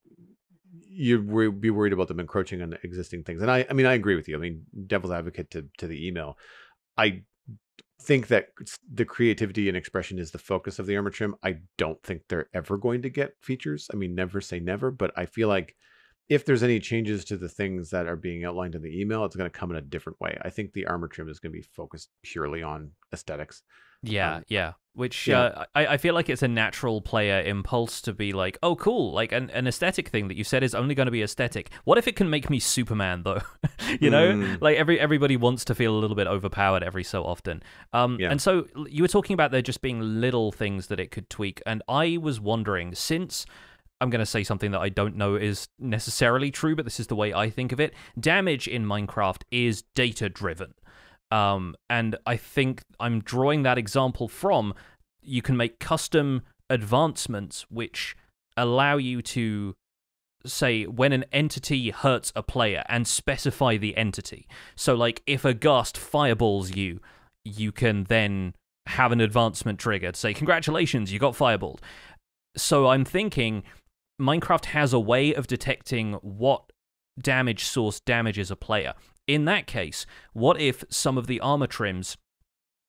you'd be worried about them encroaching on existing things. And I mean, I agree with you. I mean, devil's advocate to the email. I think that the creativity and expression is the focus of the armor trim. I don't think they're ever going to get features. I mean, never say never, but I feel like if there's any changes to the things that are being outlined in the email, it's going to come in a different way. I think the armor trim is going to be focused purely on aesthetics. I feel like it's a natural player impulse to be like, oh, cool, like an aesthetic thing that you said is only going to be aesthetic. What if it can make me Superman, though? You know, like everybody wants to feel a little bit overpowered every so often. And so you were talking about there just being little things that it could tweak, and I was wondering, since I'm going to say something that I don't know is necessarily true, but this is the way I think of it, damage in Minecraft is data-driven. And I think I'm drawing that example from, you can make custom advancements which allow you to say when an entity hurts a player and specify the entity. So like if a ghast fireballs you, you can then have an advancement trigger to say, congratulations, you got fireballed. So I'm thinking Minecraft has a way of detecting what damage source damages a player. In that case, what if some of the armor trims,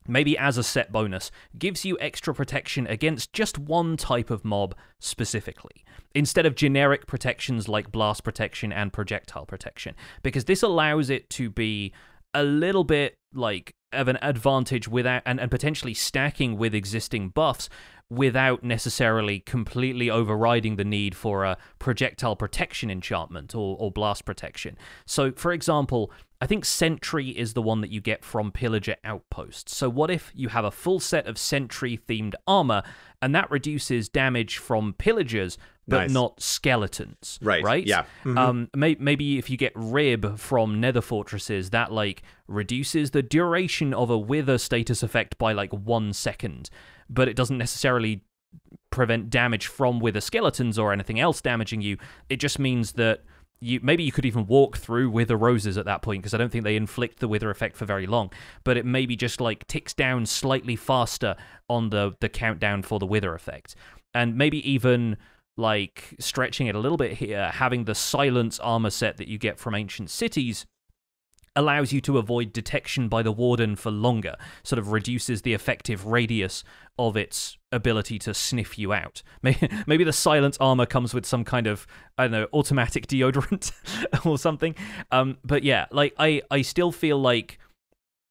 maybe as a set bonus, gives you extra protection against just one type of mob specifically, instead of generic protections like blast protection and projectile protection? Because this allows it to be a little bit like of an advantage without, and potentially stacking with existing buffs without necessarily completely overriding the need for a projectile protection enchantment or blast protection. So, for example, I think Sentry is the one that you get from Pillager Outposts. So what if you have a full set of Sentry-themed armor, and that reduces damage from Pillagers, but nice. Not skeletons, right? Yeah. Mm-hmm. Maybe if you get Rib from Nether Fortresses, that, like, reduces the duration of a Wither status effect by, like, 1 second, but it doesn't necessarily prevent damage from Wither skeletons or anything else damaging you. It just means that maybe you could even walk through Wither Roses at that point, because I don't think they inflict the Wither effect for very long, but it maybe just, like, ticks down slightly faster on the countdown for the Wither effect. And maybe even, like, stretching it a little bit here, having the Silence armor set that you get from Ancient Cities allows you to avoid detection by the Warden for longer, sort of reduces the effective radius of its ability to sniff you out. Maybe the Silence armor comes with some kind of, I don't know, automatic deodorant or something. But yeah, like, I still feel like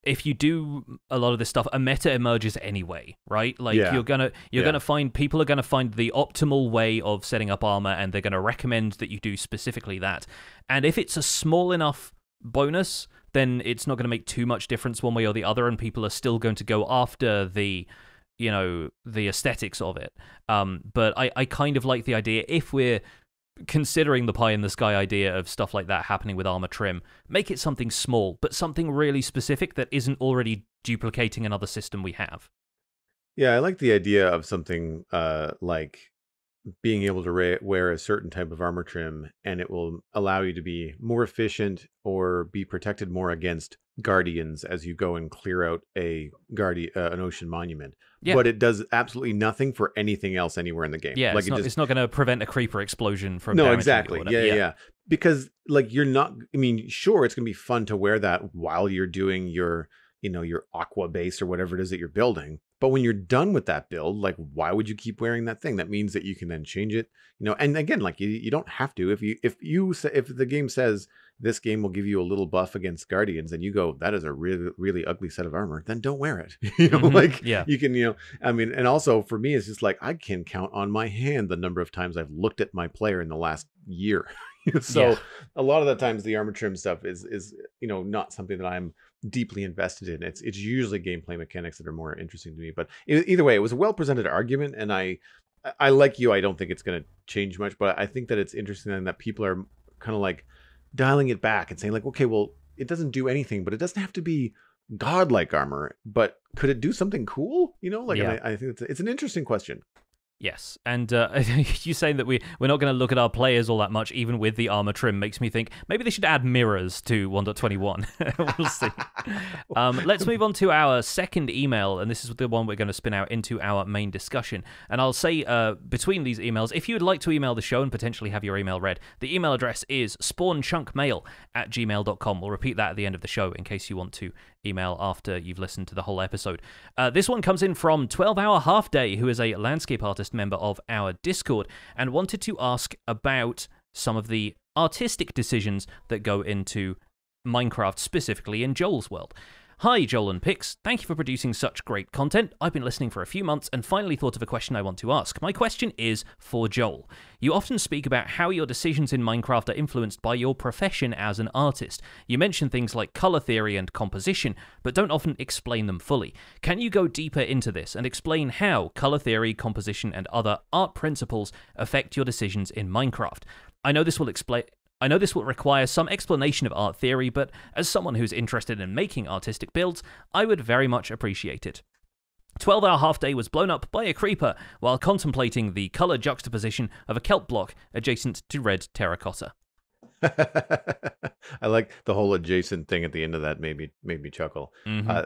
if you do a lot of this stuff, a meta emerges anyway, right? Like, yeah. you're gonna find, people are gonna find the optimal way of setting up armor, and they're gonna recommend that you do specifically that. And if it's a small enough bonus, then it's not going to make too much difference one way or the other, and people are still going to go after the, you know, the aesthetics of it. But I kind of like the idea, if we're considering the pie in the sky idea of stuff like that happening with armor trim, make it something small, but something really specific that isn't already duplicating another system we have. Yeah, I like the idea of something like being able to wear a certain type of armor trim, and it will allow you to be more efficient or be protected more against guardians as you go and clear out a an ocean monument. Yeah. But it does absolutely nothing for anything else anywhere in the game. Yeah, like it's not going to prevent a creeper explosion from damaging you. No, exactly. Yeah. Because, like, you're not, I mean, sure, it's going to be fun to wear that while you're doing your, you know, your aqua base or whatever it is that you're building. But when you're done with that build, like, why would you keep wearing that thing? That means that you can then change it, you know. And again, like, you don't have to. If the game says this game will give you a little buff against guardians, and you go, that is a really, really ugly set of armor, then don't wear it. You know, mm-hmm. like, yeah. You can, you know, I mean, and also for me, it's just like, I can count on my hand the number of times I've looked at my player in the last year. So yeah. A lot of the times, the armor trim stuff is you know, not something that I'm deeply invested in. It's usually gameplay mechanics that are more interesting to me. But either way, it was a well presented argument, and I like you. I don't think it's going to change much, but I think that it's interesting that people are kind of like dialing it back and saying, like, okay, well, it doesn't do anything, but it doesn't have to be godlike armor. But could it do something cool? You know, like, yeah. I think it's an interesting question. Yes, and you saying that we're not going to look at our players all that much, even with the armor trim, makes me think maybe they should add mirrors to 1.21. We'll see. Let's move on to our second email, and this is the one we're going to spin out into our main discussion. And I'll say between these emails, if you would like to email the show and potentially have your email read, the email address is spawnchunkmail at gmail.com. We'll repeat that at the end of the show in case you want to email after you've listened to the whole episode. This one comes in from 12-Hour Half Day, who is a landscape artist member of our Discord, and wanted to ask about some of the artistic decisions that go into Minecraft, specifically in Joel's world. Hi, Joel and Pix. Thank you for producing such great content. I've been listening for a few months and finally thought of a question I want to ask. My question is for Joel. You often speak about how your decisions in Minecraft are influenced by your profession as an artist. You mention things like color theory and composition, but don't often explain them fully. Can you go deeper into this and explain how color theory, composition, and other art principles affect your decisions in Minecraft? I know this will require some explanation of art theory, but as someone who's interested in making artistic builds, I would very much appreciate it. 12-Hour Half Day was blown up by a creeper while contemplating the color juxtaposition of a kelp block adjacent to red terracotta. I like the whole adjacent thing at the end of that. Made me chuckle. Mm-hmm.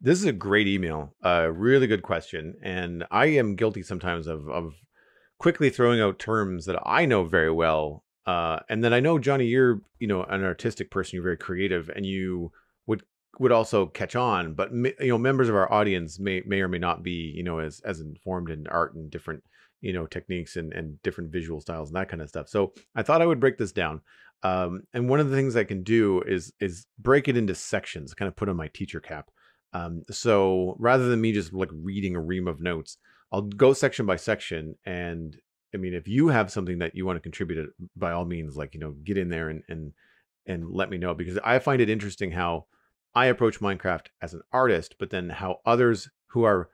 This is a great email. Really good question, and I am guilty sometimes of quickly throwing out terms that I know very well. And then I know, Johnny, you're, you know, an artistic person, you're very creative, and you would also catch on, but you know, members of our audience may or may not be, you know, as informed in art and different, you know, techniques and different visual styles and that kind of stuff. So I thought I would break this down. And one of the things I can do is break it into sections, kind of put on my teacher cap. So rather than me just like reading a ream of notes, I'll go section by section. And I mean, if you have something that you want to contribute, by all means, like, you know, get in there and let me know, because I find it interesting how I approach Minecraft as an artist, but then how others who are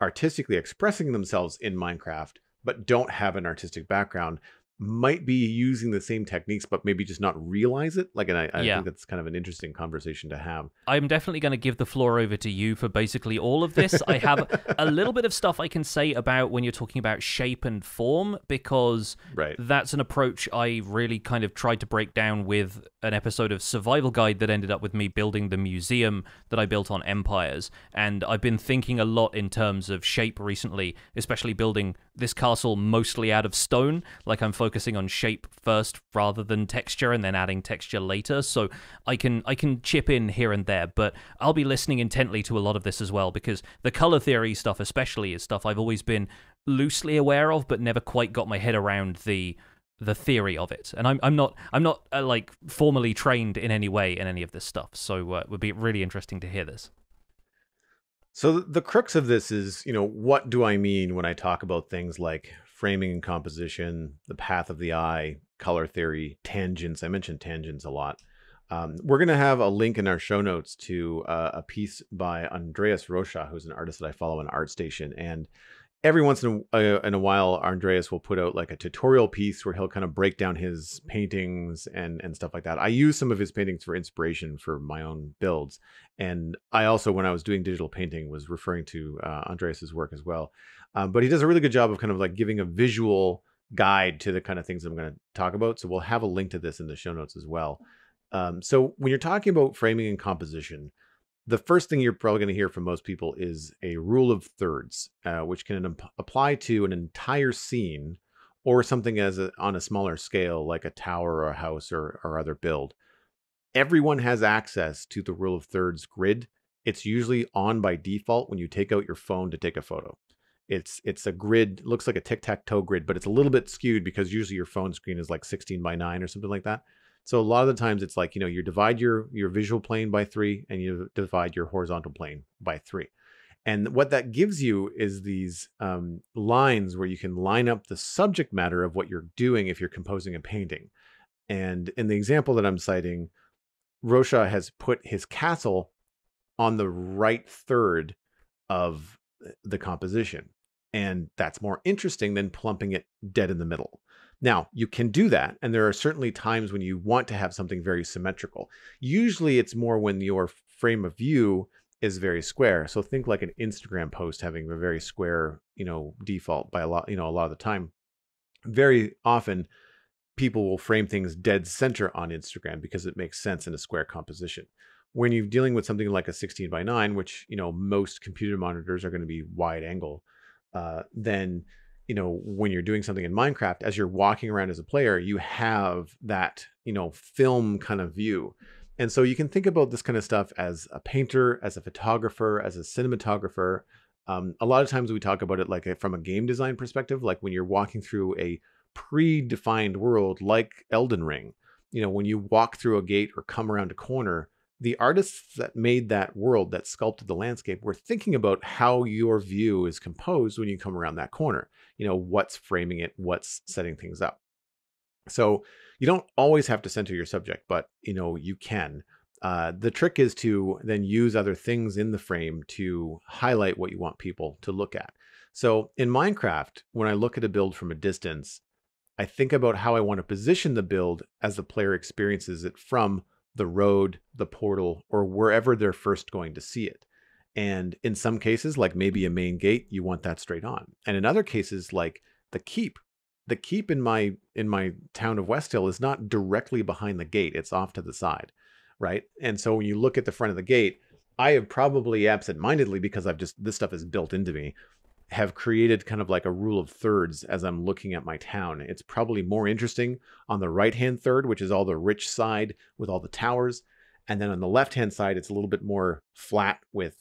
artistically expressing themselves in Minecraft, but don't have an artistic background, might be using the same techniques, but maybe just not realize it. Like, and I think that's kind of an interesting conversation to have. I'm definitely going to give the floor over to you for basically all of this. I have a little bit of stuff I can say about when you're talking about shape and form, because that's an approach I really kind of tried to break down with an episode of Survival Guide that ended up with me building the museum that I built on Empires. And I've been thinking a lot in terms of shape recently, especially building this castle mostly out of stone. Like, I'm focusing on shape first rather than texture, and then adding texture later. So I can chip in here and there, but I'll be listening intently to a lot of this as well, because the color theory stuff especially is stuff I've always been loosely aware of, but never quite got my head around the theory of it. And I'm not like formally trained in any way in any of this stuff. So it would be really interesting to hear this. So the crux of this is, you know, what do I mean when I talk about things like framing and composition, the path of the eye, color theory, tangents? I mentioned tangents a lot. We're going to have a link in our show notes to a piece by Andreas Rocha, who's an artist that I follow on ArtStation. And every once in a while, Andreas will put out like a tutorial piece where he'll kind of break down his paintings and stuff like that. I use some of his paintings for inspiration for my own builds. And I also, when I was doing digital painting, was referring to Andreas's work as well. But he does a really good job of kind of like giving a visual guide to the kind of things I'm going to talk about. So we'll have a link to this in the show notes as well. So when you're talking about framing and composition, the first thing you're probably going to hear from most people is a rule of thirds, which can apply to an entire scene or something on a smaller scale, like a tower or a house or other build. Everyone has access to the rule of thirds grid. It's usually on by default when you take out your phone to take a photo. It's a grid, looks like a tic-tac-toe grid, but it's a little bit skewed because usually your phone screen is like 16:9 or something like that. So a lot of the times it's like, you know, you divide your visual plane by 3 and you divide your horizontal plane by 3. And what that gives you is these lines where you can line up the subject matter of what you're doing if you're composing a painting. And in the example that I'm citing, Rocha has put his castle on the right third of the composition. And that's more interesting than plumping it dead in the middle. Now, you can do that, and there are certainly times when you want to have something very symmetrical. Usually it's more when your frame of view is very square. So think like an Instagram post having a very square, you know, default by a lot of the time. Very often people will frame things dead center on Instagram because it makes sense in a square composition. When you're dealing with something like a 16:9, which, you know, most computer monitors are going to be wide angle, then, you know, when you're doing something in Minecraft, as you're walking around as a player, you have that, you know, film kind of view. And so you can think about this kind of stuff as a painter, as a photographer, as a cinematographer. A lot of times we talk about it like from a game design perspective, like when you're walking through a predefined world like Elden Ring, you know, when you walk through a gate or come around a corner, the artists that made that world, that sculpted the landscape, were thinking about how your view is composed when you come around that corner. You know, what's framing it, what's setting things up. So you don't always have to center your subject, but, you know, you can. The trick is to then use other things in the frame to highlight what you want people to look at. So in Minecraft, when I look at a build from a distance, I think about how I want to position the build as the player experiences it from the road, the portal, or wherever they're first going to see it. And in some cases, like maybe a main gate, you want that straight on. And in other cases, like the keep in my town of West Hill is not directly behind the gate. It's off to the side, right? And so when you look at the front of the gate, I have probably absentmindedly, because this stuff is built into me, have created kind of like a rule of thirds as I'm looking at my town. It's probably more interesting on the right-hand third, which is all the rich side with all the towers. And then on the left-hand side, it's a little bit more flat with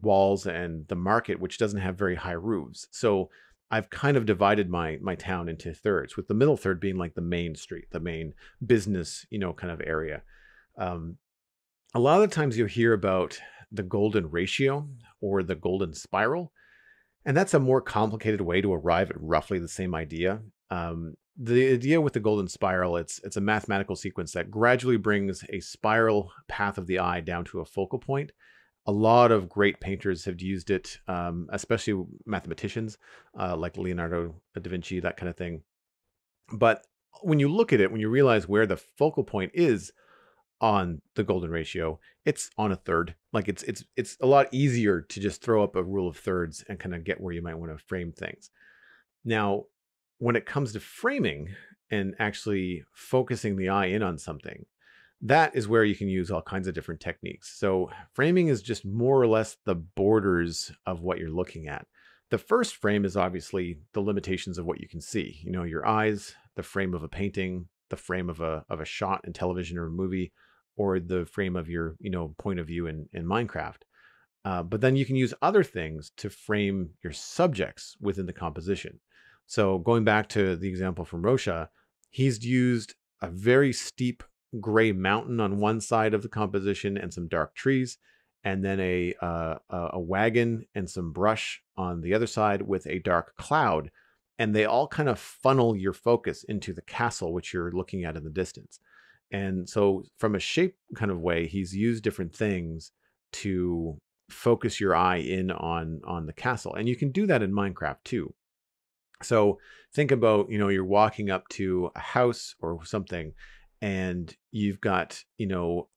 walls and the market, which doesn't have very high roofs. So I've kind of divided my town into thirds, with the middle third being like the main street, the main business, you know, kind of area. A lot of the times you'll hear about the golden ratio or the golden spiral. And that's a more complicated way to arrive at roughly the same idea. The idea with the golden spiral, it's a mathematical sequence that gradually brings a spiral path of the eye down to a focal point. A lot of great painters have used it, especially mathematicians like Leonardo da Vinci, that kind of thing. But when you look at it, when you realize where the focal point is on the golden ratio, it's on a third. Like it's a lot easier to just throw up a rule of thirds and kind of get where you might want to frame things. Now, when it comes to framing and actually focusing the eye in on something, that is where you can use all kinds of different techniques. So framing is just more or less the borders of what you're looking at. The first frame is obviously the limitations of what you can see, you know, your eyes, the frame of a painting, the frame of a shot in television or a movie, or the frame of your, you know, point of view in Minecraft. But then you can use other things to frame your subjects within the composition. So going back to the example from Rocha, he's used a very steep gray mountain on one side of the composition and some dark trees, and then a wagon and some brush on the other side with a dark cloud. And they all kind of funnel your focus into the castle, which you're looking at in the distance. And so from a shape kind of way, he's used different things to focus your eye in on the castle. And you can do that in Minecraft too. So think about, you know, you're walking up to a house or something, and you've got, you know,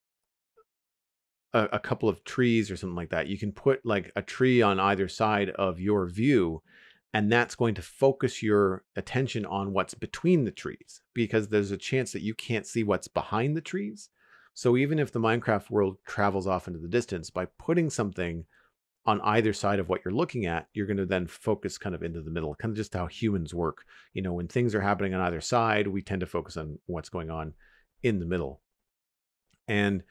a couple of trees or something like that. You can put like a tree on either side of your view, and that's going to focus your attention on what's between the trees, because there's a chance that you can't see what's behind the trees. So even if the Minecraft world travels off into the distance, by putting something on either side of what you're looking at, you're going to then focus kind of into the middle, kind of just how humans work. You know, when things are happening on either side, we tend to focus on what's going on in the middle. And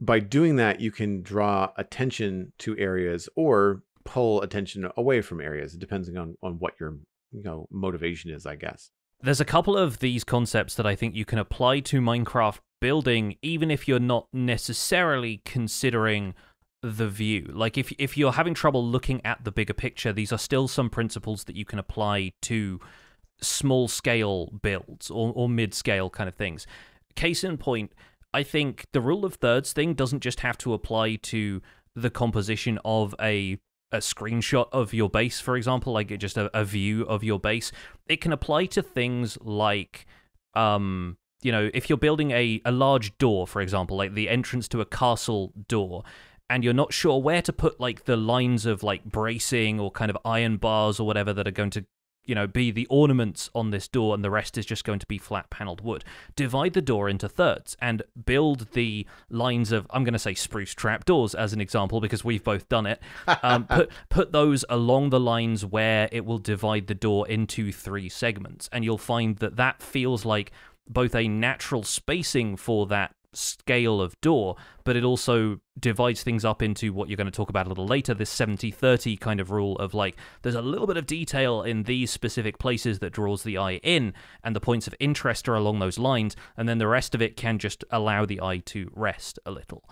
by doing that, you can draw attention to areas or pull attention away from areas, depending on what your, you know, motivation is, I guess. There's a couple of these concepts that I think you can apply to Minecraft building, even if you're not necessarily considering the view. Like if you're having trouble looking at the bigger picture, these are still some principles that you can apply to small scale builds or mid-scale kind of things. Case in point, I think the rule of thirds thing doesn't just have to apply to the composition of a screenshot of your base, for example, like just a view of your base. It can apply to things like, you know, if you're building a large door, for example, like the entrance to a castle door, and you're not sure where to put like the lines of like bracing or kind of iron bars or whatever that are going to, you know, be the ornaments on this door, and the rest is just going to be flat paneled wood. Divide the door into thirds and build the lines of, I'm going to say spruce trapdoors as an example, because we've both done it. Put those along the lines where it will divide the door into three segments. And you'll find that that feels like both a natural spacing for that scale of door, but it also divides things up into what you're going to talk about a little later, this 70-30 kind of rule of like, there's a little bit of detail in these specific places that draws the eye in, and the points of interest are along those lines, and then the rest of it can just allow the eye to rest a little.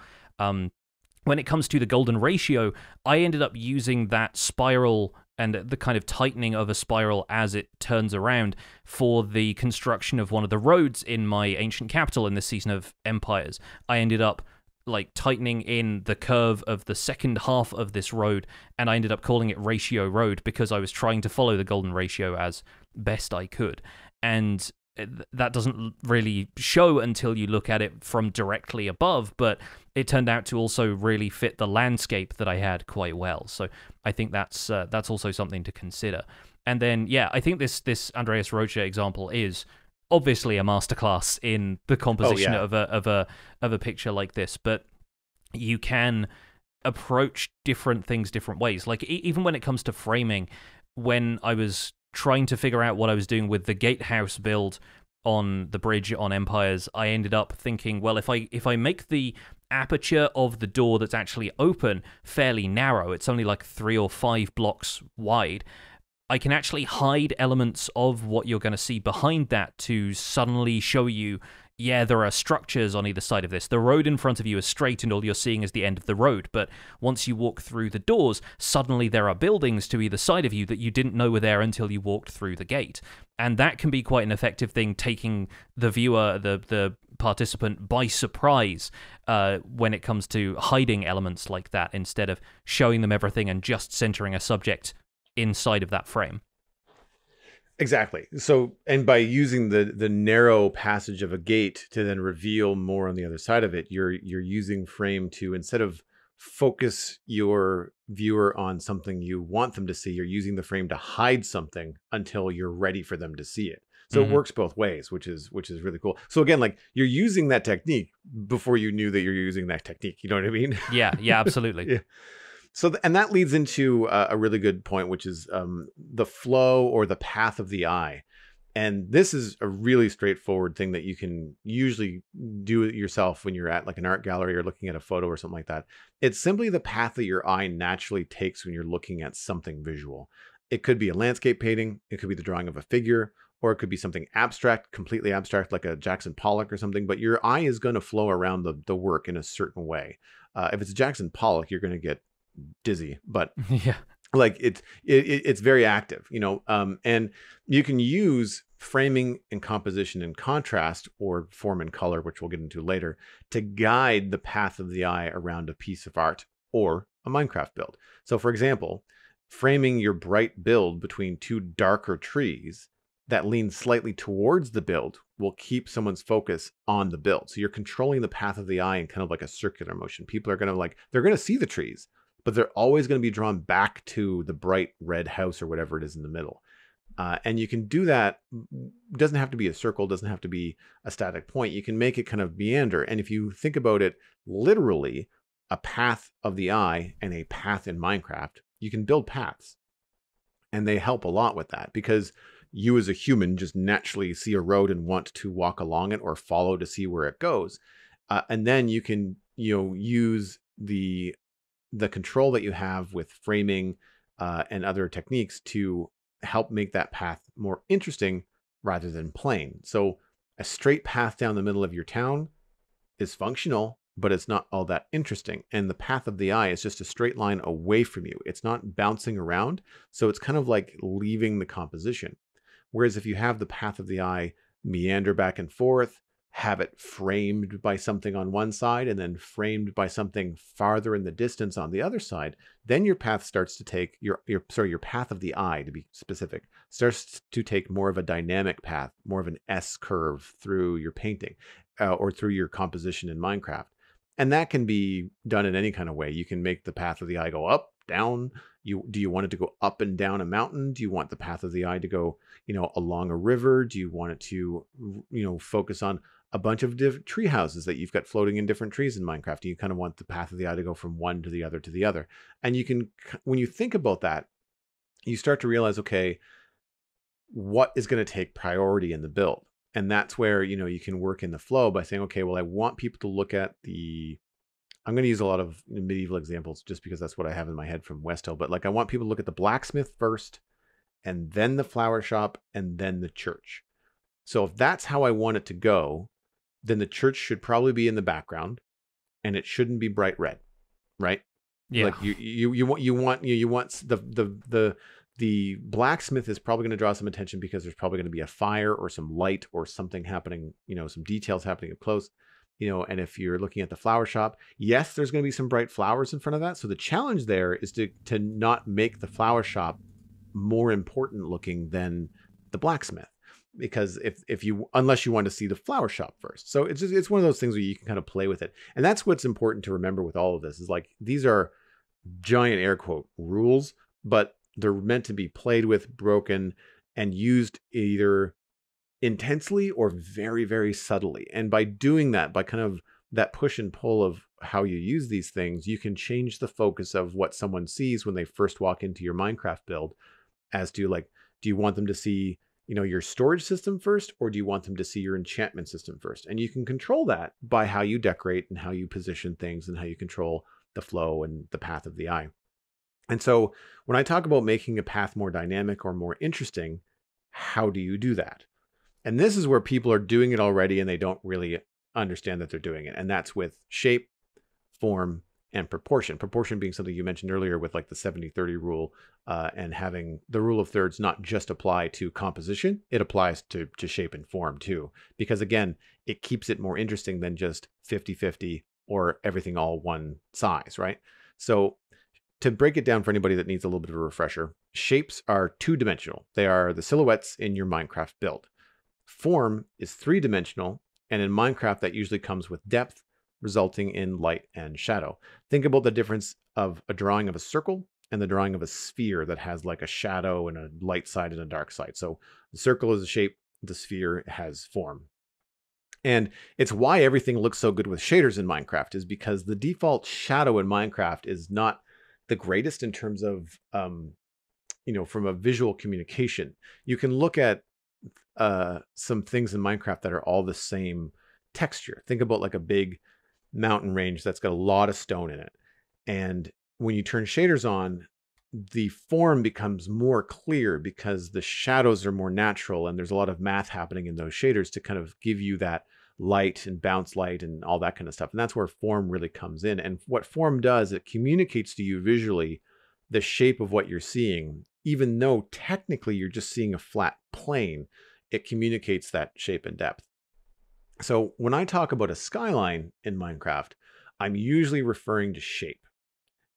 When it comes to the golden ratio, I ended up using that spiral and the kind of tightening of a spiral as it turns around for the construction of one of the roads in my ancient capital in this season of Empires. I ended up like tightening in the curve of the second half of this road, and I ended up calling it Ratio Road because I was trying to follow the golden ratio as best I could. And that doesn't really show until you look at it from directly above, but it turned out to also really fit the landscape that I had quite well. So I think that's also something to consider. And then, yeah, I think this Andreas Rocha example is obviously a masterclass in the composition of a picture like this, but you can approach different things different ways. Like, even when it comes to framing, when I was trying to figure out what I was doing with the gatehouse build on the bridge on Empires, I ended up thinking, well, if I make the aperture of the door that's actually open fairly narrow, it's only like 3 or 5 blocks wide, I can actually hide elements of what you're going to see behind that to suddenly show you, yeah, there are structures on either side of this. The road in front of you is straight and all you're seeing is the end of the road, but once you walk through the doors, suddenly there are buildings to either side of you that you didn't know were there until you walked through the gate. And that can be quite an effective thing, taking the viewer, the participant, by surprise when it comes to hiding elements like that, instead of showing them everything and just centering a subject inside of that frame. Exactly. So, and by using the narrow passage of a gate to then reveal more on the other side of it, you're using frame to, instead of focus your viewer on something you want them to see, you're using the frame to hide something until you're ready for them to see it. So mm-hmm. It works both ways, which is really cool. So again, like, you're using that technique before you knew that you're using that technique. You know what I mean? Yeah. Yeah. Absolutely. Yeah. So, and that leads into a really good point, which is the flow or the path of the eye. And this is a really straightforward thing that you can usually do it yourself when you're at like an art gallery or looking at a photo or something like that. It's simply the path that your eye naturally takes when you're looking at something visual. It could be a landscape painting, it could be the drawing of a figure, or it could be something abstract, completely abstract, like a Jackson Pollock or something, but your eye is going to flow around the work in a certain way. If it's a Jackson Pollock, you're going to get dizzy, but yeah, like it's very active, you know. And you can use framing and composition and contrast, or form and color, which we'll get into later, to guide the path of the eye around a piece of art or a Minecraft build. So for example, framing your bright build between two darker trees that lean slightly towards the build will keep someone's focus on the build. So you're controlling the path of the eye in kind of like a circular motion. People are going to, like, they're going to see the trees, but they're always going to be drawn back to the bright red house or whatever it is in the middle. And you can do that. It doesn't have to be a circle, doesn't have to be a static point. You can make it kind of meander. And if you think about it, literally a path of the eye and a path in Minecraft, you can build paths. And they help a lot with that, because you as a human just naturally see a road and want to walk along it or follow to see where it goes. And then you can, you know, use the control that you have with framing and other techniques to help make that path more interesting rather than plain. So a straight path down the middle of your town is functional, but it's not all that interesting. And the path of the eye is just a straight line away from you. It's not bouncing around. So it's kind of like leaving the composition. Whereas if you have the path of the eye meander back and forth, have it framed by something on one side and then framed by something farther in the distance on the other side, then your path starts to take your path of the eye, to be specific, starts to take more of a dynamic path, more of an S curve through your painting or through your composition in Minecraft. And that can be done in any kind of way. You can make the path of the eye go up, down. Do you want it to go up and down a mountain? Do you want the path of the eye to go, you know, along a river? Do you want it to, you know, focus on a bunch of different tree houses that you've got floating in different trees in Minecraft? You kind of want the path of the eye to go from one to the other to the other. And you can, when you think about that, you start to realize, okay, what is going to take priority in the build? And that's where, you know, you can work in the flow by saying, okay, well, I want people to look at the, I'm going to use a lot of medieval examples just because that's what I have in my head from West Hill, but like, I want people to look at the blacksmith first, and then the flower shop, and then the church. So if that's how I want it to go, then the church should probably be in the background, and it shouldn't be bright red, right? Yeah. Like you want the blacksmith is probably going to draw some attention because there's probably going to be a fire or some light or something happening, you know, some details happening up close, you know. And if you're looking at the flower shop, yes, there's going to be some bright flowers in front of that. So the challenge there is to not make the flower shop more important looking than the blacksmith. Because unless you want to see the flower shop first. So it's just, it's one of those things where you can kind of play with it. And that's what's important to remember with all of this is, like, these are giant air quote rules, but they're meant to be played with, broken, and used either intensely or very, very subtly. And by doing that, by kind of that push and pull of how you use these things, you can change the focus of what someone sees when they first walk into your Minecraft build as to, like, do you want them to see, you know, your storage system first, or do you want them to see your enchantment system first? And you can control that by how you decorate and how you position things and how you control the flow and the path of the eye. And so when I talk about making a path more dynamic or more interesting, how do you do that? And this is where people are doing it already and they don't really understand that they're doing it. And that's with shape, form, and proportion. Proportion being something you mentioned earlier with, like, the 70-30 rule, and having the rule of thirds not just apply to composition, it applies to shape and form too. Because again, it keeps it more interesting than just 50-50 or everything all one size, right? So to break it down for anybody that needs a little bit of a refresher, shapes are two-dimensional. They are the silhouettes in your Minecraft build. Form is three-dimensional, and in Minecraft that usually comes with depth, resulting in light and shadow. Think about the difference of a drawing of a circle and the drawing of a sphere that has, like, a shadow and a light side and a dark side. So the circle is a shape, the sphere has form. And it's why everything looks so good with shaders in Minecraft, is because the default shadow in Minecraft is not the greatest in terms of, you know, from a visual communication. You can look at some things in Minecraft that are all the same texture. Think about, like, a big mountain range that's got a lot of stone in it. And when you turn shaders on, the form becomes more clear because the shadows are more natural, and there's a lot of math happening in those shaders to kind of give you that light and bounce light and all that kind of stuff. And that's where form really comes in. And what form does, it communicates to you visually the shape of what you're seeing. Even though technically you're just seeing a flat plane, it communicates that shape and depth. So when I talk about a skyline in Minecraft, I'm usually referring to shape.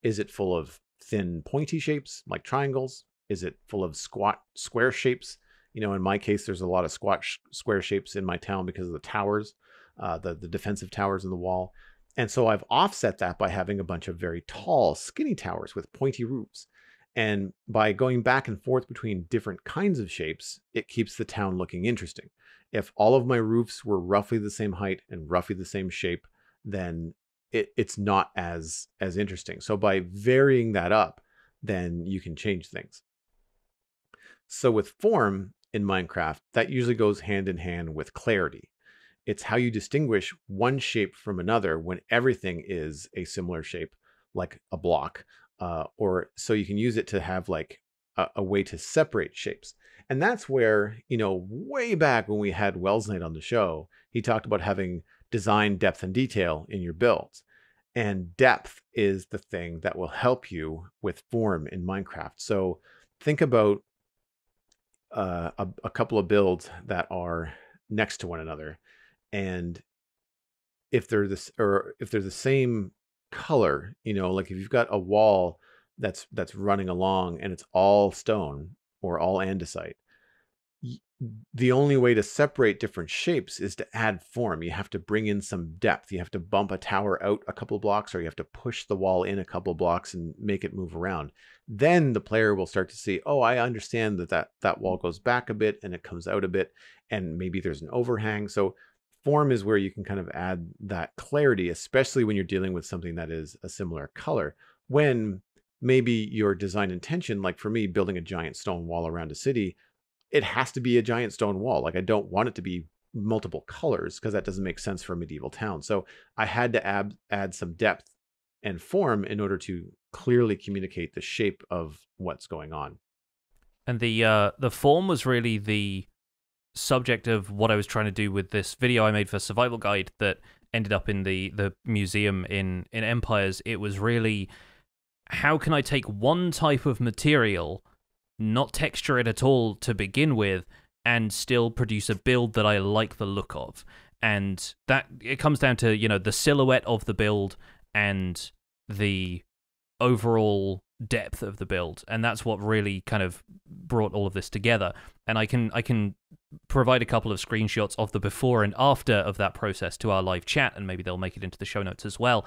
Is it full of thin, pointy shapes like triangles? Is it full of squat, square shapes? You know, in my case, there's a lot of squat, square shapes in my town because of the towers, the defensive towers in the wall. And so I've offset that by having a bunch of very tall, skinny towers with pointy roofs. And by going back and forth between different kinds of shapes, it keeps the town looking interesting. If all of my roofs were roughly the same height and roughly the same shape, then it's not as interesting. So by varying that up, then you can change things. So with form in Minecraft, that usually goes hand in hand with clarity. It's how you distinguish one shape from another when everything is a similar shape, like a block, or so you can use it to have, like, a way to separate shapes. And that's where, you know, way back when we had Wells Knight on the show, he talked about having design, depth, and detail in your builds. And depth is the thing that will help you with form in Minecraft. So think about a couple of builds that are next to one another. And if they're the same color, you know, like if you've got a wall that's running along and it's all stone or all andesite, the only way to separate different shapes is to add form. You have to bring in some depth. You have to bump a tower out a couple blocks, or you have to push the wall in a couple blocks and make it move around. Then the player will start to see, oh, I understand that wall goes back a bit and it comes out a bit, and maybe there's an overhang. So form is where you can kind of add that clarity, especially when you're dealing with something that is a similar color. When maybe your design intention, like for me, building a giant stone wall around a city, it has to be a giant stone wall. Like, I don't want it to be multiple colors because that doesn't make sense for a medieval town. So I had to add some depth and form in order to clearly communicate the shape of what's going on. And the form was really the subject of what I was trying to do with this video I made for Survival Guide that ended up in the museum in Empires. It was really, how can I take one type of material, not texture it at all to begin with, and still produce a build that I like the look of? And that it comes down to, you know, the silhouette of the build and the overall depth of the build, and that's what really kind of brought all of this together. And I can provide a couple of screenshots of the before and after of that process to our live chat, and maybe they'll make it into the show notes as well.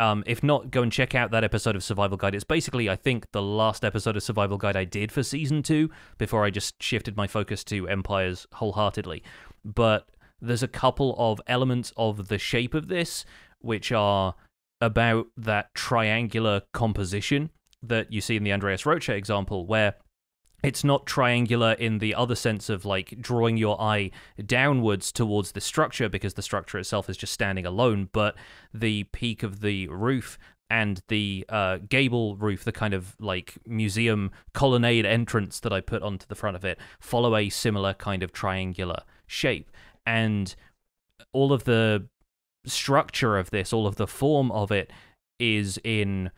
If not, go and check out that episode of Survival Guide. It's basically, I think, the last episode of Survival Guide I did for Season 2 before I just shifted my focus to Empires wholeheartedly. But There's a couple of elements of the shape of this, which are about that triangular composition that you see in the Andreas Rocha example, where it's not triangular in the other sense of, like, drawing your eye downwards towards the structure, because the structure itself is just standing alone, but the peak of the roof and the gable roof, the kind of, like, museum colonnade entrance that I put onto the front of it, follow a similar kind of triangular shape. And all of the structure of this, all of the form of it, is in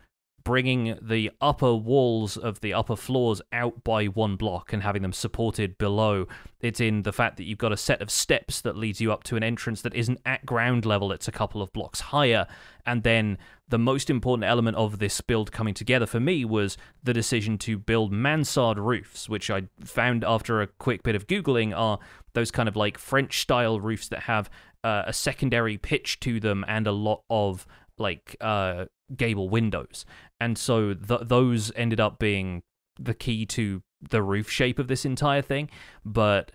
bringing the upper walls of the upper floors out by one block and having them supported below. It's in the fact that you've got a set of steps that leads you up to an entrance that isn't at ground level, it's a couple of blocks higher. And then the most important element of this build coming together for me was the decision to build mansard roofs, which I found after a quick bit of Googling are those kind of like French-style roofs that have a secondary pitch to them and a lot of like gable windows. And so those ended up being the key to the roof shape of this entire thing. But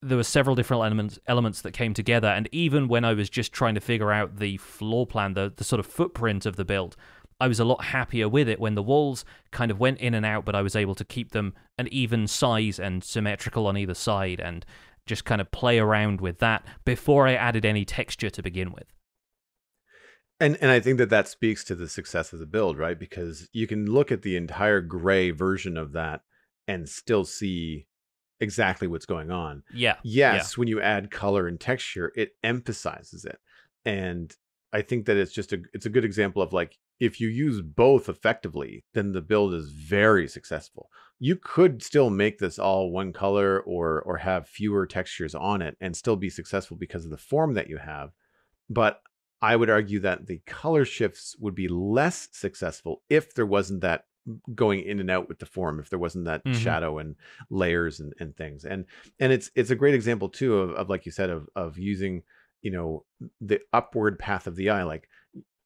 there were several different elements that came together, and even when I was just trying to figure out the floor plan, the sort of footprint of the build, I was a lot happier with it when the walls kind of went in and out, but I was able to keep them an even size and symmetrical on either side and just kind of play around with that before I added any texture to begin with. And I think that that speaks to the success of the build, right? Because you can look at the entire gray version of that and still see exactly what's going on. Yeah. Yes, yeah. When you add color and texture, it emphasizes it. And I think that it's just a good example of, like, if you use both effectively, then the build is very successful. You could still make this all one color or have fewer textures on it and still be successful because of the form that you have. But I would argue that the color shifts would be less successful if there wasn't that going in and out with the form, if there wasn't that shadow and layers and things. And it's a great example too of like you said, of using, you know, the upward path of the eye. Like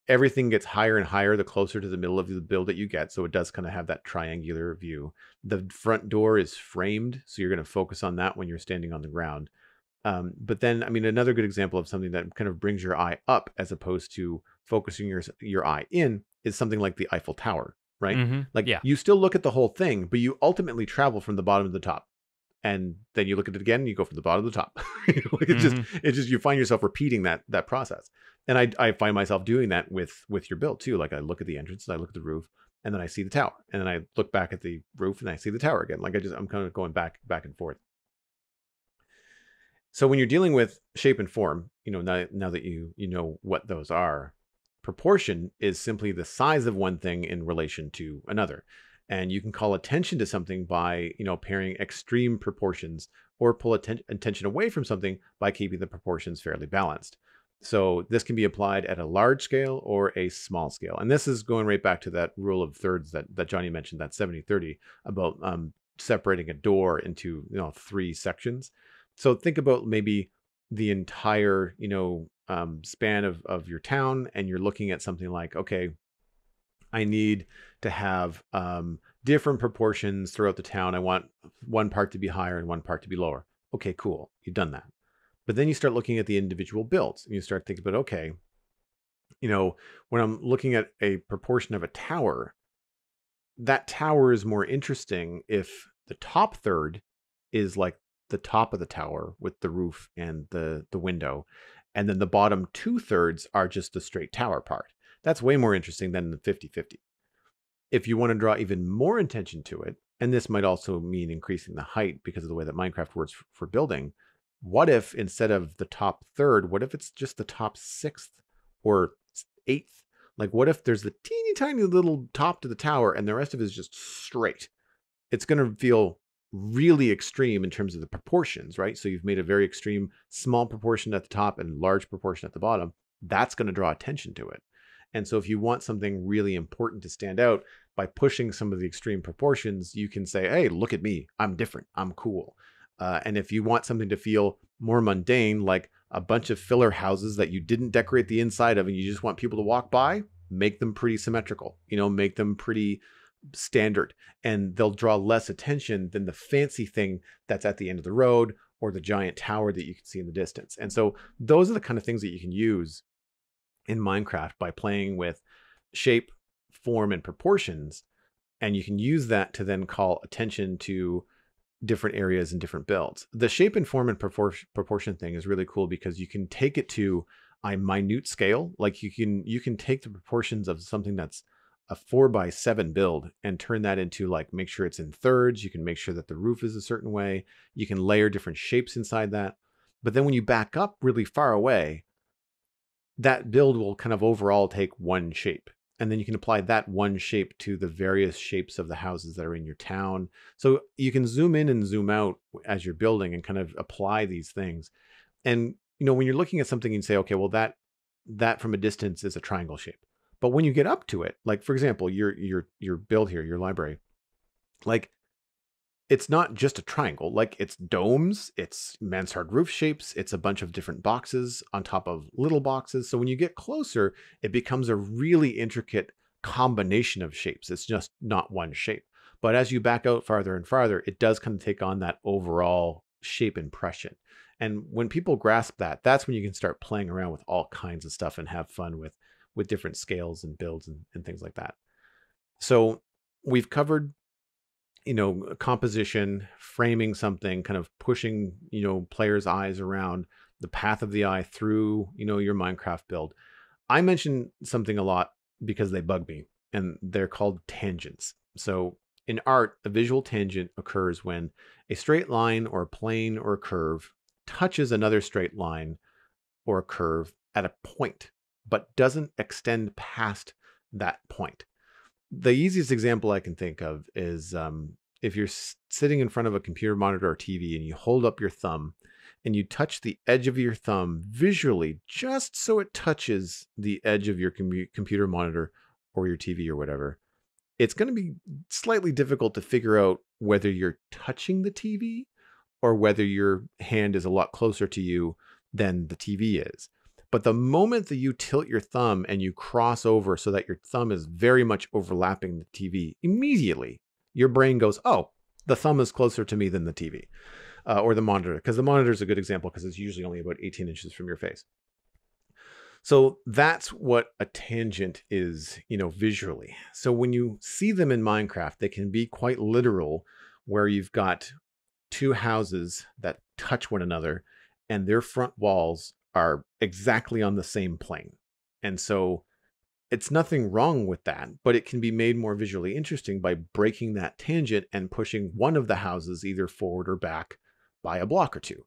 everything gets higher and higher the closer to the middle of the build that you get. So it does kind of have that triangular view. The front door is framed, so you're going to focus on that when you're standing on the ground. But then, I mean, another good example of something that kind of brings your eye up as opposed to focusing your eye in is something like the Eiffel Tower, right? Like you still look at the whole thing, but you ultimately travel from the bottom to the top, and then you look at it again and you go from the bottom to the top. It just you find yourself repeating that process. And I find myself doing that with your build too. Like I look at the entrance and I look at the roof and then I see the tower, and then I look back at the roof and I see the tower again. Like I'm kind of going back and forth. So when you're dealing with shape and form, you know, now that you know what those are, proportion is simply the size of one thing in relation to another. And you can call attention to something by, you know, pairing extreme proportions, or pull attention away from something by keeping the proportions fairly balanced. So this can be applied at a large scale or a small scale. And this is going right back to that rule of thirds that Johnny mentioned, that 70-30 about separating a door into, you know, 3 sections. So think about maybe the entire, you know, span of your town, and you're looking at something like, okay, I need to have different proportions throughout the town. I want one part to be higher and one part to be lower. Okay, cool. You've done that. But then you start looking at the individual builds, and you start thinking about, okay, you know, when I'm looking at a proportion of a tower, that tower is more interesting if the top third is like the top of the tower with the roof and the window, and then the bottom 2/3 are just the straight tower part. That's way more interesting than the 50-50. If you want to draw even more attention to it, and this might also mean increasing the height because of the way that Minecraft works for building, what if instead of the top third, what if it's just the top 6th or 8th? Like, what if there's the teeny tiny little top to the tower and the rest of it is just straight? It's going to feel really extreme in terms of the proportions, right? So you've made a very extreme small proportion at the top and large proportion at the bottom. That's going to draw attention to it. And so if you want something really important to stand out by pushing some of the extreme proportions, you can say, hey, look at me, I'm different, I'm cool. And if you want something to feel more mundane, like a bunch of filler houses that you didn't decorate the inside of and you just want people to walk by, make them pretty symmetrical, you know, make them pretty standard, and they'll draw less attention than the fancy thing that's at the end of the road or the giant tower that you can see in the distance. And so those are the kind of things that you can use in Minecraft by playing with shape, form, and proportions. And you can use that to then call attention to different areas and different builds. The shape and form and proportion thing is really cool because you can take it to a minute scale. Like you can take the proportions of something that's a 4x7 build and turn that into, like, make sure it's in thirds. You can make sure that the roof is a certain way. You can layer different shapes inside that. But then when you back up really far away, that build will kind of overall take one shape. And then you can apply that one shape to the various shapes of the houses that are in your town. So you can zoom in and zoom out as you're building and kind of apply these things. And, you know, when you're looking at something and say, okay, well, that from a distance is a triangle shape. But when you get up to it, like, for example, your build here, your library, like, it's not just a triangle. Like, it's domes, it's mansard roof shapes, it's a bunch of different boxes on top of little boxes. So when you get closer, it becomes a really intricate combination of shapes. It's just not one shape. But as you back out farther and farther, it does kind of take on that overall shape impression. And when people grasp that, that's when you can start playing around with all kinds of stuff and have fun with different scales and builds and things like that. So we've covered, you know, composition, framing something, kind of pushing, you know, players' eyes around the path of the eye through, you know, your Minecraft build. I mention something a lot because they bug me, and they're called tangents. So in art, a visual tangent occurs when a straight line or a plane or a curve touches another straight line or a curve at a point, but doesn't extend past that point. The easiest example I can think of is if you're sitting in front of a computer monitor or TV and you hold up your thumb and you touch the edge of your thumb visually just so it touches the edge of your computer monitor or your TV or whatever, it's going to be slightly difficult to figure out whether you're touching the TV or whether your hand is a lot closer to you than the TV is. But the moment that you tilt your thumb and you cross over so that your thumb is very much overlapping the TV, immediately your brain goes, oh, the thumb is closer to me than the TV or the monitor, because the monitor is a good example because it's usually only about 18 inches from your face. So that's what a tangent is, you know, visually. So when you see them in Minecraft, they can be quite literal, where you've got two houses that touch one another and their front walls are exactly on the same plane. And so it's nothing wrong with that, but it can be made more visually interesting by breaking that tangent and pushing one of the houses either forward or back by a block or two.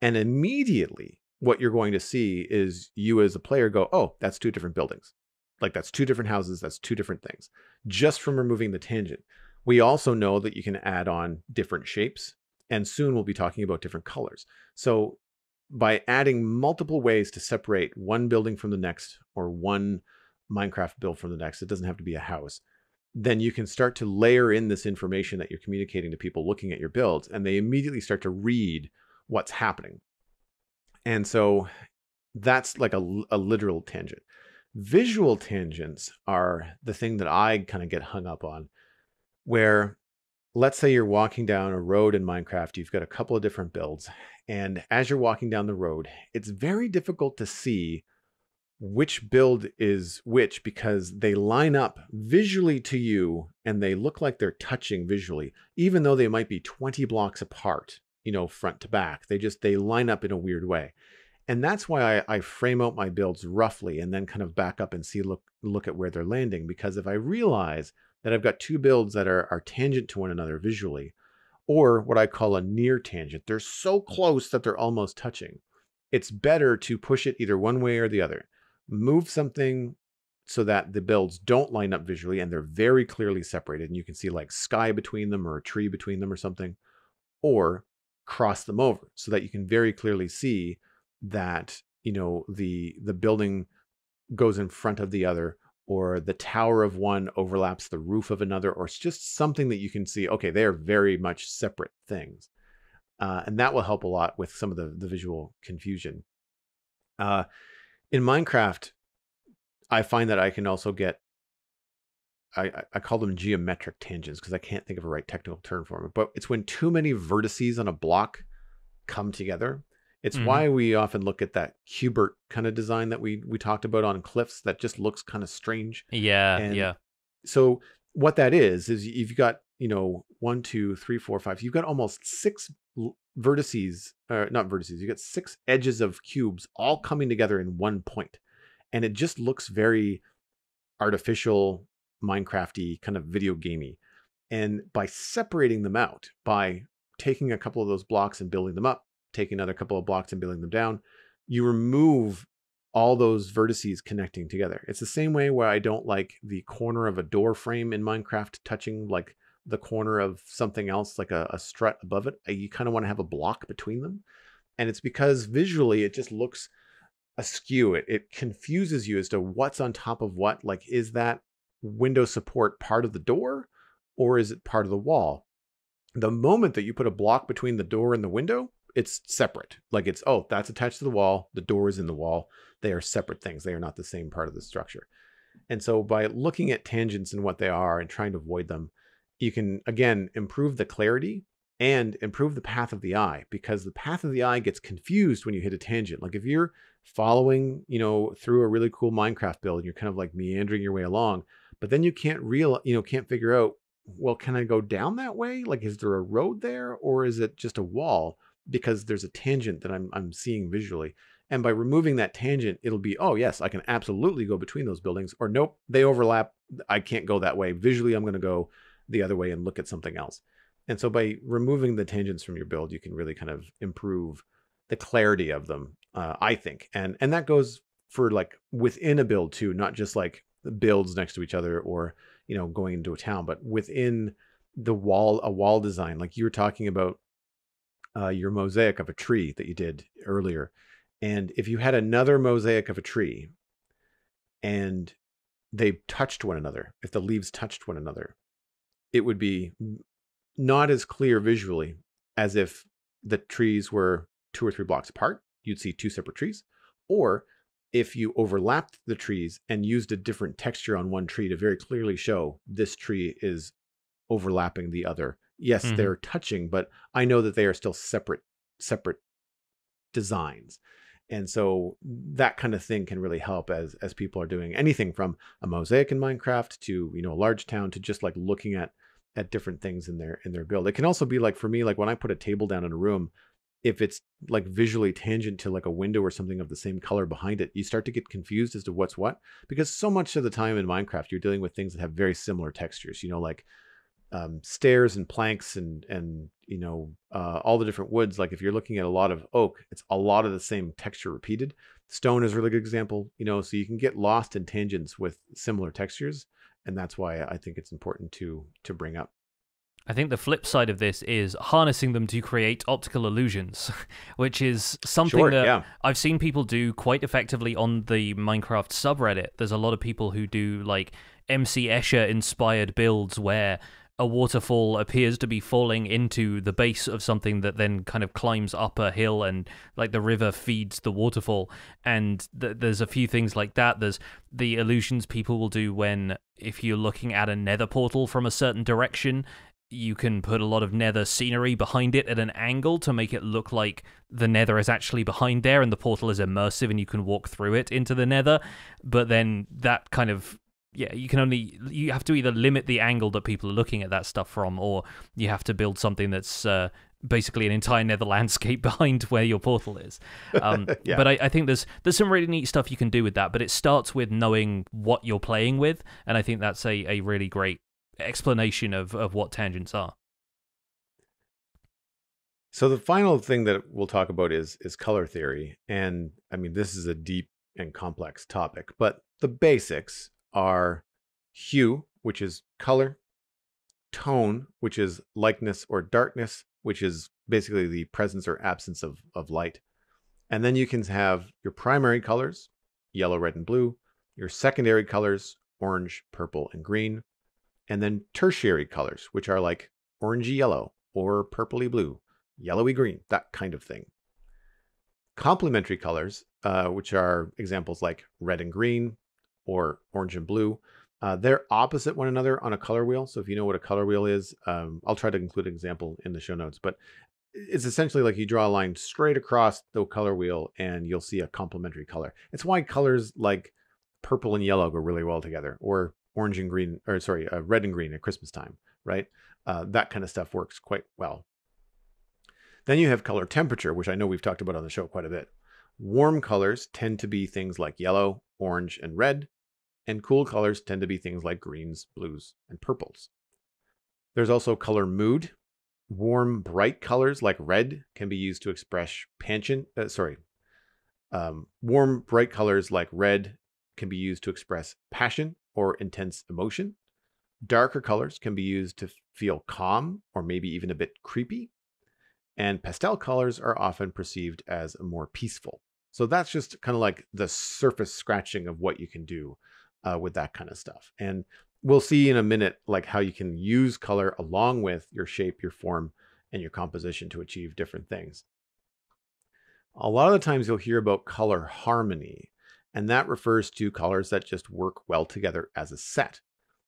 And immediately what you're going to see is you as a player go, oh, that's two different buildings. Like, that's two different houses, that's two different things, just from removing the tangent. We also know that you can add on different shapes, and soon we'll be talking about different colors. So by adding multiple ways to separate one building from the next or one Minecraft build from the next, it doesn't have to be a house, then you can start to layer in this information that you're communicating to people looking at your builds, and they immediately start to read what's happening. And so that's like a literal tangent. Visual tangents are the thing that I kind of get hung up on, where let's say you're walking down a road in Minecraft, you've got a couple of different builds, and as you're walking down the road, it's very difficult to see which build is which because they line up visually to you and they look like they're touching visually, even though they might be 20 blocks apart, you know, front to back. They line up in a weird way. And that's why I frame out my builds roughly and then kind of back up and see, look at where they're landing, because if I realize that I've got two builds that are tangent to one another visually, or what I call a near tangent, they're so close that they're almost touching. It's better to push it either one way or the other. Move something so that the builds don't line up visually and they're very clearly separated and you can see like sky between them or a tree between them or something, or cross them over so that you can very clearly see that, you know, the building goes in front of the other, or the tower of one overlaps the roof of another, or it's just something that you can see, okay, they are very much separate things. And that will help a lot with some of the visual confusion. In Minecraft, I find that I can also get, I call them geometric tangents because I can't think of a right technical term for them, but it's when too many vertices on a block come together. It's why we often look at that cubert kind of design that we talked about on cliffs that just looks kind of strange. Yeah. And yeah. So what that is you've got, you know, 1, 2, 3, 4, 5, you've got almost 6 vertices, or not vertices, you got 6 edges of cubes all coming together in one point. And it just looks very artificial, Minecrafty, kind of video gamey. And by separating them out, by taking a couple of those blocks and building them up, taking another couple of blocks and building them down, you remove all those vertices connecting together. It's the same way where I don't like the corner of a door frame in Minecraft touching like the corner of something else, like a strut above it. You kind of want to have a block between them. And it's because visually it just looks askew. It confuses you as to what's on top of what. Like, is that window support part of the door or is it part of the wall? The moment that you put a block between the door and the window, it's separate. Like it's, oh, that's attached to the wall. The door is in the wall. They are separate things. They are not the same part of the structure. And so by looking at tangents and what they are and trying to avoid them, you can, again, improve the clarity and improve the path of the eye, because the path of the eye gets confused when you hit a tangent. Like if you're following, you know, through a really cool Minecraft build, and you're kind of like meandering your way along, but then you can't figure out, well, can I go down that way? Like, is there a road there or is it just a wall? Because there's a tangent that I'm seeing visually. And by removing that tangent, it'll be, oh yes, I can absolutely go between those buildings, or nope, they overlap. I can't go that way. Visually, I'm going to go the other way and look at something else. And so by removing the tangents from your build, you can really kind of improve the clarity of them, I think. And that goes for like within a build too, not just like the builds next to each other or, you know, going into a town, but within the wall, a wall design, like you were talking about, your mosaic of a tree that you did earlier. And if you had another mosaic of a tree and they touched one another, if the leaves touched one another, it would be not as clear visually as if the trees were 2 or 3 blocks apart. You'd see 2 separate trees. Or if you overlapped the trees and used a different texture on one tree to very clearly show this tree is overlapping the other. Yes, they're touching, but I know that they are still separate designs. And so that kind of thing can really help as people are doing anything from a mosaic in Minecraft to, you know, a large town, to just like looking at different things in their build. It can also be like, for me, like when I put a table down in a room, if it's like visually tangent to like a window or something of the same color behind it, you start to get confused as to what's what, because so much of the time in Minecraft, you're dealing with things that have very similar textures, you know, like stairs and planks and you know, all the different woods. Like if you're looking at a lot of oak, it's a lot of the same texture repeated. Stone is a really good example, you know, so you can get lost in tangents with similar textures. And that's why I think it's important to bring up. I think the flip side of this is harnessing them to create optical illusions, which is something I've seen people do quite effectively on the Minecraft subreddit. There's a lot of people who do like MC Escher inspired builds where a waterfall appears to be falling into the base of something that then kind of climbs up a hill, and like the river feeds the waterfall. And there's a few things like that. There's the illusions people will do when, if you're looking at a nether portal from a certain direction, you can put a lot of nether scenery behind it at an angle to make it look like the nether is actually behind there and the portal is immersive and you can walk through it into the nether. But then that kind of, yeah, you have to either limit the angle that people are looking at that stuff from, or you have to build something that's basically an entire nether landscape behind where your portal is. Yeah. But I think there's some really neat stuff you can do with that, but it starts with knowing what you're playing with, and I think that's a really great explanation of what tangents are. So the final thing that we'll talk about is color theory. And I mean, this is a deep and complex topic, but the basics are hue, which is color, tone, which is likeness or darkness, which is basically the presence or absence of light. And then you can have your primary colors, yellow, red, and blue, your secondary colors, orange, purple, and green, and then tertiary colors, which are like orangey yellow or purpley blue, yellowy green, that kind of thing. Complementary colors, which are examples like red and green, or orange and blue. They're opposite one another on a color wheel. So if you know what a color wheel is, I'll try to include an example in the show notes, but it's essentially like you draw a line straight across the color wheel and you'll see a complementary color. It's why colors like purple and yellow go really well together, or orange and green, or sorry, red and green at Christmas time, right? That kind of stuff works quite well. Then you have color temperature, which I know we've talked about on the show quite a bit. Warm colors tend to be things like yellow, orange, and red, and cool colors tend to be things like greens, blues, and purples. There's also color mood. Warm, bright colors like red can be used to express passion. Warm, bright colors like red can be used to express passion or intense emotion. Darker colors can be used to feel calm or maybe even a bit creepy. And pastel colors are often perceived as more peaceful. So that's just kind of like the surface scratching of what you can do with that kind of stuff. And we'll see in a minute, like how you can use color along with your shape, your form, and your composition to achieve different things. A lot of the times you'll hear about color harmony, and that refers to colors that just work well together as a set.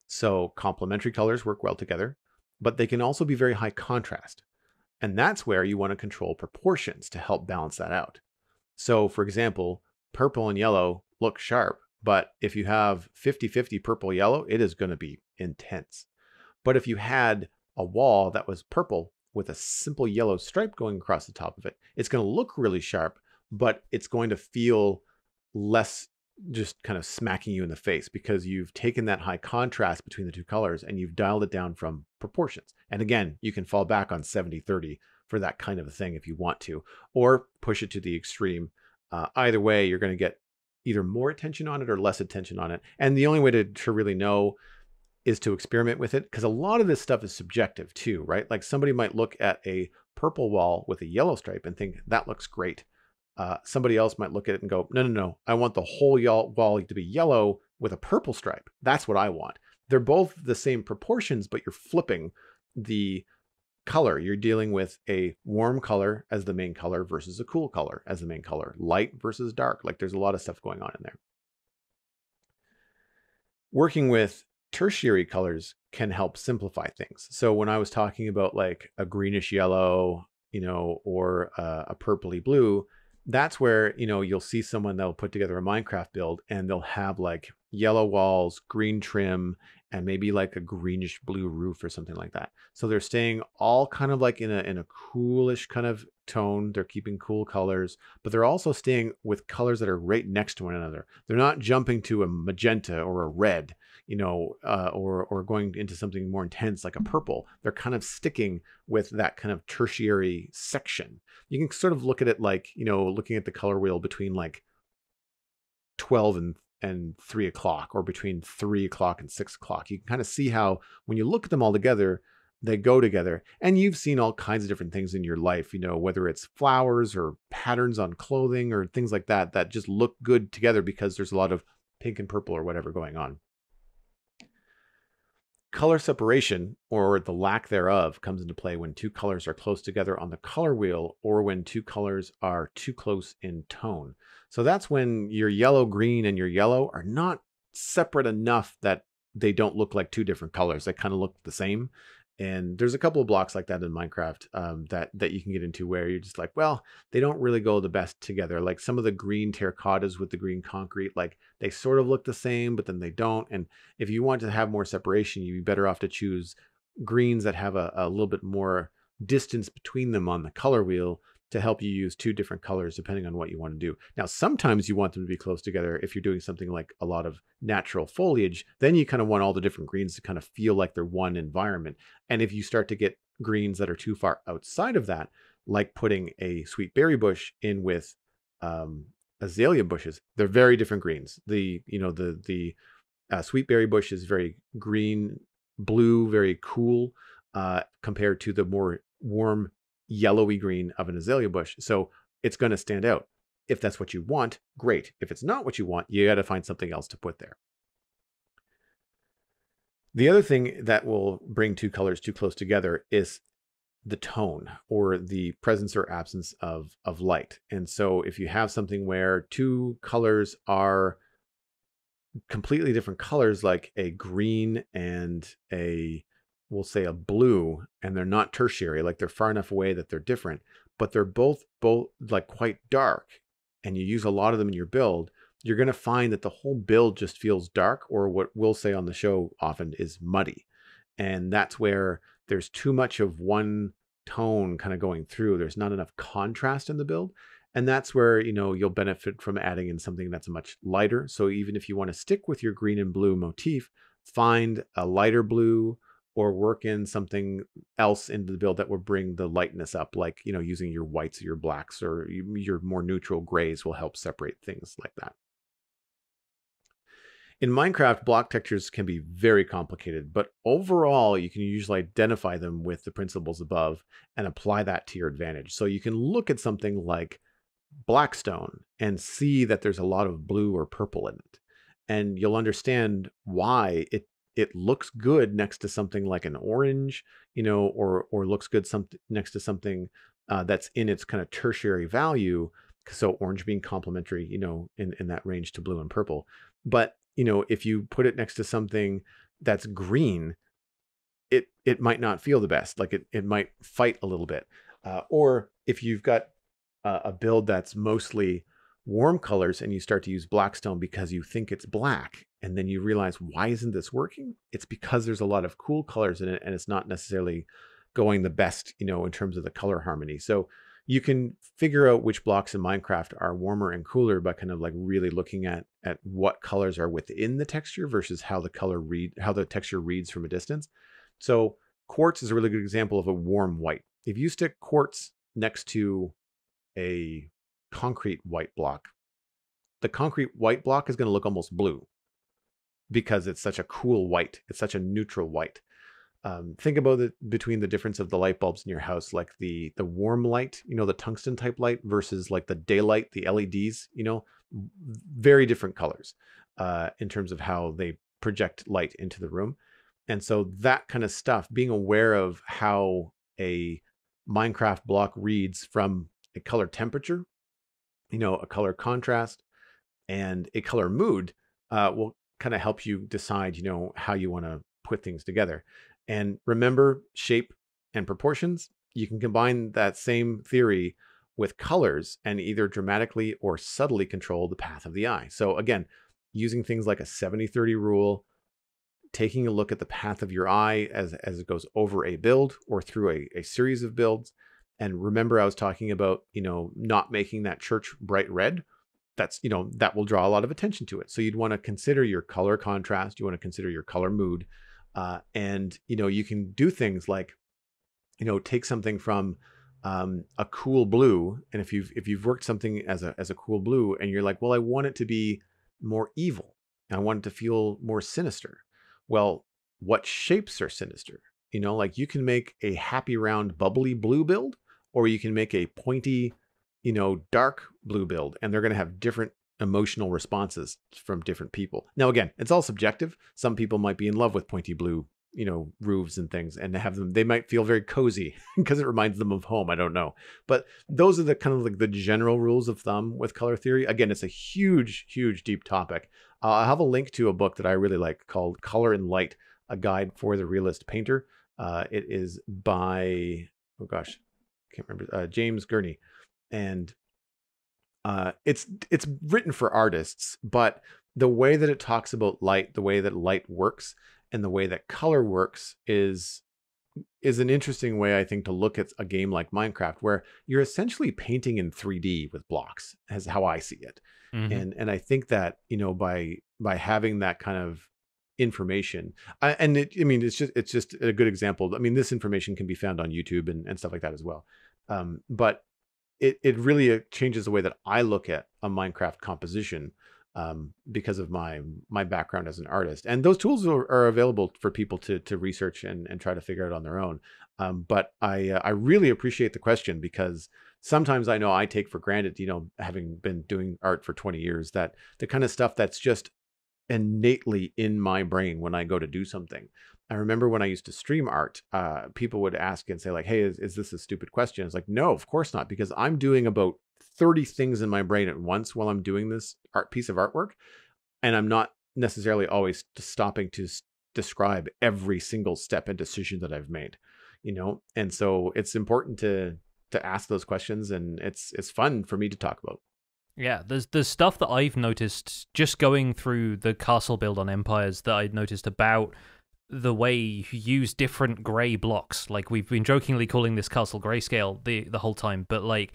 So complementary colors work well together, but they can also be very high contrast. And that's where you want to control proportions to help balance that out. So for example, purple and yellow look sharp, but if you have 50-50 purple yellow, it is going to be intense. But if you had a wall that was purple with a simple yellow stripe going across the top of it, it's going to look really sharp, but it's going to feel less just kind of smacking you in the face, because you've taken that high contrast between the two colors and you've dialed it down from proportions. And again, you can fall back on 70-30 for that kind of a thing if you want to, or push it to the extreme. Either way, you're going to get either more attention on it or less attention on it. And the only way to really know is to experiment with it, because a lot of this stuff is subjective too, right? Like somebody might look at a purple wall with a yellow stripe and think that looks great. Somebody else might look at it and go, no, I want the whole wall to be yellow with a purple stripe. That's what I want. They're both the same proportions, but you're flipping the color. You're dealing with a warm color as the main color versus a cool color as the main color, light versus dark. Like there's a lot of stuff going on in there. Working with tertiary colors can help simplify things. So when I was talking about like a greenish yellow, you know, or a purpley blue, that's where, you know, you'll see someone that'll put together a Minecraft build and they'll have like yellow walls, green trim, and maybe like a greenish blue roof or something like that. So they're staying all kind of like in a coolish kind of tone. They're keeping cool colors, but they're also staying with colors that are right next to one another. They're not jumping to a magenta or a red, you know, or going into something more intense like a purple. They're kind of sticking with that kind of tertiary section. You can sort of look at it like, you know, looking at the color wheel between like 12 and 3 o'clock, or between 3 o'clock and 6 o'clock. You can kind of see how when you look at them all together, they go together. And you've seen all kinds of different things in your life, you know, whether it's flowers or patterns on clothing or things like that, that just look good together because there's a lot of pink and purple or whatever going on. Color separation, or the lack thereof, comes into play when two colors are close together on the color wheel, or when two colors are too close in tone. So that's when your yellow, green, and your yellow are not separate enough that they don't look like two different colors. They kind of look the same. And there's a couple of blocks like that in Minecraft that you can get into where you're just like, well, they don't really go the best together. Like some of the green terracottas with the green concrete, like they sort of look the same, but then they don't. And if you want to have more separation, you'd be better off to choose greens that have a little bit more distance between them on the color wheel to help you use two different colors depending on what you want to do. Now, sometimes you want them to be close together. If you're doing something like a lot of natural foliage, then you kind of want all the different greens to kind of feel like they're one environment. And if you start to get greens that are too far outside of that, like putting a sweet berry bush in with azalea bushes, they're very different greens. The sweet berry bush is very green, blue, very cool compared to the more warm yellowy green of an azalea bush. So it's going to stand out. If that's what you want, great. If it's not what you want, you got to find something else to put there. The other thing that will bring two colors too close together is the tone, or the presence or absence of light. And so if you have something where two colors are completely different colors, like a green and a we'll say a blue, and they're not tertiary, like they're far enough away that they're different, but they're both like quite dark, and you use a lot of them in your build, you're going to find that the whole build just feels dark, or what we'll say on the show often is muddy. And that's where there's too much of one tone kind of going through. There's not enough contrast in the build. And that's where, you know, you'll benefit from adding in something that's much lighter. So even if you want to stick with your green and blue motif, find a lighter blue or work in something else into the build that will bring the lightness up, like, you know, using your whites or your blacks or your more neutral grays will help separate things like that. In Minecraft, block textures can be very complicated, but overall, you can usually identify them with the principles above and apply that to your advantage. So you can look at something like Blackstone and see that there's a lot of blue or purple in it, and you'll understand why it looks good next to something like an orange, you know, or looks good next to something that's in its kind of tertiary value. So orange being complementary, you know, in that range to blue and purple, but you know, if you put it next to something that's green, it might not feel the best. Like it might fight a little bit. Or if you've got a build that's mostly warm colors and you start to use Blackstone because you think it's black, and then you realize, why isn't this working? It's because there's a lot of cool colors in it, and it's not necessarily going the best, you know, in terms of the color harmony. So you can figure out which blocks in Minecraft are warmer and cooler by kind of like really looking at what colors are within the texture versus how the texture reads from a distance. So quartz is a really good example of a warm white. If you stick quartz next to a concrete white block, the concrete white block is going to look almost blue because it's such a cool white. It's such a neutral white. Think about it between the difference of the light bulbs in your house, like the warm light, you know, the tungsten type light versus like the daylight, the LEDs, you know, very different colors in terms of how they project light into the room. And so that kind of stuff, being aware of how a Minecraft block reads from a color temperature, you know, a color contrast and a color mood will kind of help you decide, you know, how you want to put things together. And remember, shape and proportions, you can combine that same theory with colors and either dramatically or subtly control the path of the eye. So again, using things like a 70-30 rule, taking a look at the path of your eye as it goes over a build or through a series of builds. And remember, I was talking about, you know, not making that church bright red. That's, you know, that will draw a lot of attention to it. So you'd want to consider your color contrast. You want to consider your color mood. And, you know, you can do things like, you know, take something from a cool blue. And if you've worked something as a cool blue and you're like, well, I want it to be more evil. I want it to feel more sinister. Well, what shapes are sinister? You know, like you can make a happy round bubbly blue build, or you can make a pointy, you know, dark blue build, and they're going to have different emotional responses from different people. Now, again, it's all subjective. Some people might be in love with pointy blue, you know, roofs and things, and have them, they might feel very cozy because it reminds them of home. I don't know. But those are the kind of like the general rules of thumb with color theory. Again, it's a huge, huge deep topic. I have a link to a book that I really like called Color and Light: A Guide for the Realist Painter. It is by, oh gosh, I can't remember, James Gurney. And it's written for artists, but the way that it talks about light, the way that light works and the way that color works is an interesting way, I think, to look at a game like Minecraft, where you're essentially painting in 3D with blocks, as how I see it. Mm-hmm. And I think that, you know, by having that kind of information, it's just a good example. I mean, this information can be found on YouTube and stuff like that as well. But it really changes the way that I look at a Minecraft composition because of my background as an artist. And those tools are available for people to research and try to figure out on their own. But I really appreciate the question, because sometimes I know I take for granted, you know, having been doing art for 20 years, that the kind of stuff that's just innately in my brain when I go to do something. I remember when I used to stream art, people would ask and say like, hey, is this a stupid question? It's like, no, of course not, because I'm doing about 30 things in my brain at once while I'm doing this piece of artwork. And I'm not necessarily always stopping to describe every single step and decision that I've made, you know? And so it's important to ask those questions, and it's fun for me to talk about. Yeah, there's stuff that I've noticed just going through the castle build on Empires that I'd noticed about the way you use different gray blocks. Like, we've been jokingly calling this castle grayscale the whole time, but like,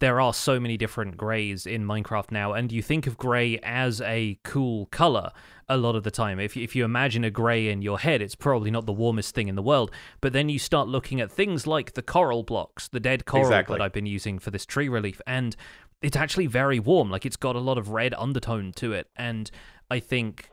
there are so many different grays in Minecraft now, and you think of gray as a cool color a lot of the time. If you imagine a gray in your head, it's probably not the warmest thing in the world, but then you start looking at things like the coral blocks, the dead coral that I've been using for this tree relief, and it's actually very warm. Like, it's got a lot of red undertone to it, and I think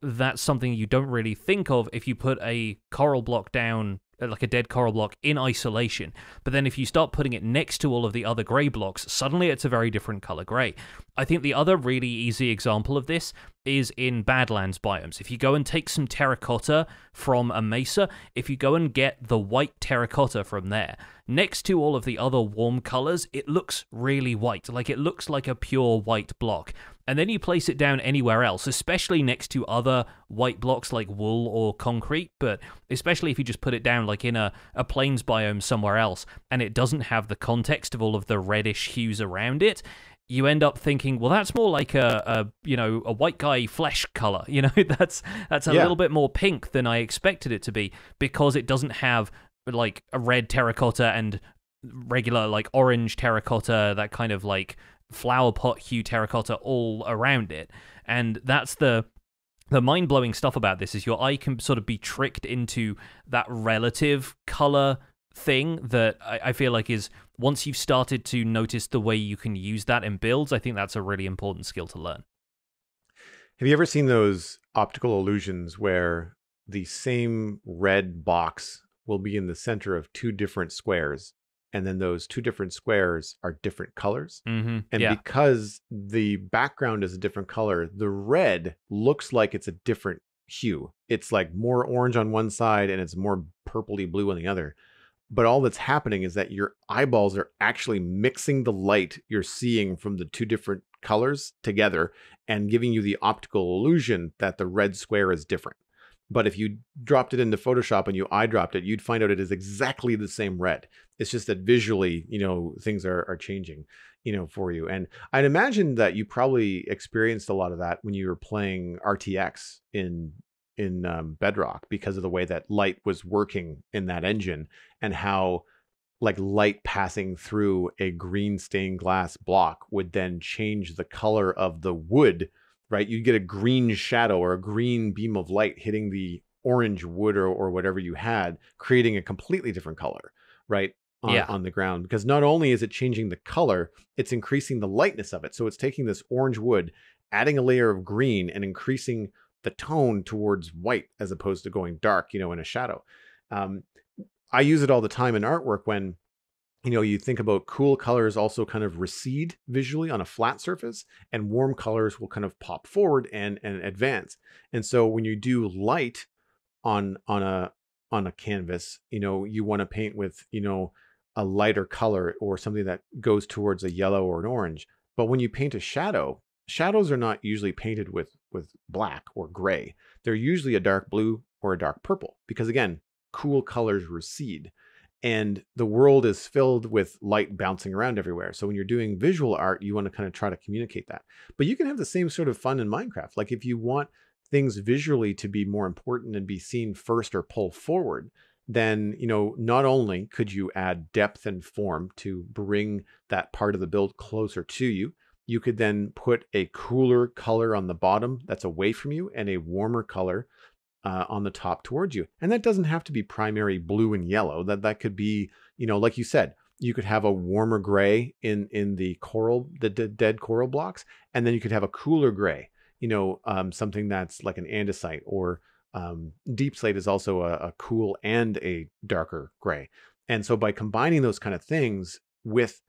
that's something you don't really think of if you put a coral block down, like a dead coral block, in isolation. But then if you start putting it next to all of the other grey blocks, suddenly it's a very different colour grey. I think the other really easy example of this is in Badlands biomes. If you go and take some terracotta from a mesa, if you go and get the white terracotta from there, next to all of the other warm colours, it looks really white. Like, it looks like a pure white block. And then you place it down anywhere else, especially next to other white blocks like wool or concrete, but especially if you just put it down like in a plains biome somewhere else, and it doesn't have the context of all of the reddish hues around it, you end up thinking, well, that's more like a you know, a white guy flesh color, you know, that's a little bit more pink than I expected it to be, because it doesn't have like a red terracotta and regular like orange terracotta, that kind of like flower pot hue terracotta all around it. And that's the mind-blowing stuff about this, is your eye can sort of be tricked into that relative color thing that I feel like is, once you've started to notice the way you can use that in builds, I think that's a really important skill to learn. Have you ever seen those optical illusions where the same red box will be in the center of two different squares, and then those two different squares are different colors? Mm-hmm. And because the background is a different color, the red looks like it's a different hue. It's like more orange on one side and it's more purpley blue on the other. But all that's happening is that your eyeballs are actually mixing the light you're seeing from the two different colors together and giving you the optical illusion that the red square is different. But if you dropped it into Photoshop and you eye-dropped it, you'd find out it is exactly the same red. It's just that visually, you know, things are changing, you know, for you. And I'd imagine that you probably experienced a lot of that when you were playing RTX in Bedrock, because of the way that light was working in that engine, and how like light passing through a green stained glass block would then change the color of the wood. Right, you'd get a green shadow or a green beam of light hitting the orange wood or whatever you had, creating a completely different color, right, on the ground. Because not only is it changing the color, it's increasing the lightness of it. So it's taking this orange wood, adding a layer of green, and increasing the tone towards white as opposed to going dark, you know, in a shadow. I use it all the time in artwork when, you know, you think about cool colors also kind of recede visually on a flat surface, and warm colors will kind of pop forward and advance. And so when you do light on a canvas, you know, you want to paint with, you know, a lighter color or something that goes towards a yellow or an orange. But when you paint a shadow, shadows are not usually painted with black or gray. They're usually a dark blue or a dark purple, because again, cool colors recede. And the world is filled with light bouncing around everywhere. So when you're doing visual art, you want to kind of try to communicate that. But you can have the same sort of fun in Minecraft. Like, if you want things visually to be more important and be seen first or pull forward, then, you know, not only could you add depth and form to bring that part of the build closer to you, you could then put a cooler color on the bottom that's away from you and a warmer color on the top towards you. And that doesn't have to be primary blue and yellow. That could be, you know, like you said, you could have a warmer gray in the coral, the dead coral blocks, and then you could have a cooler gray, you know, something that's like an andesite, or deep slate is also a cool and a darker gray. And so by combining those kind of things with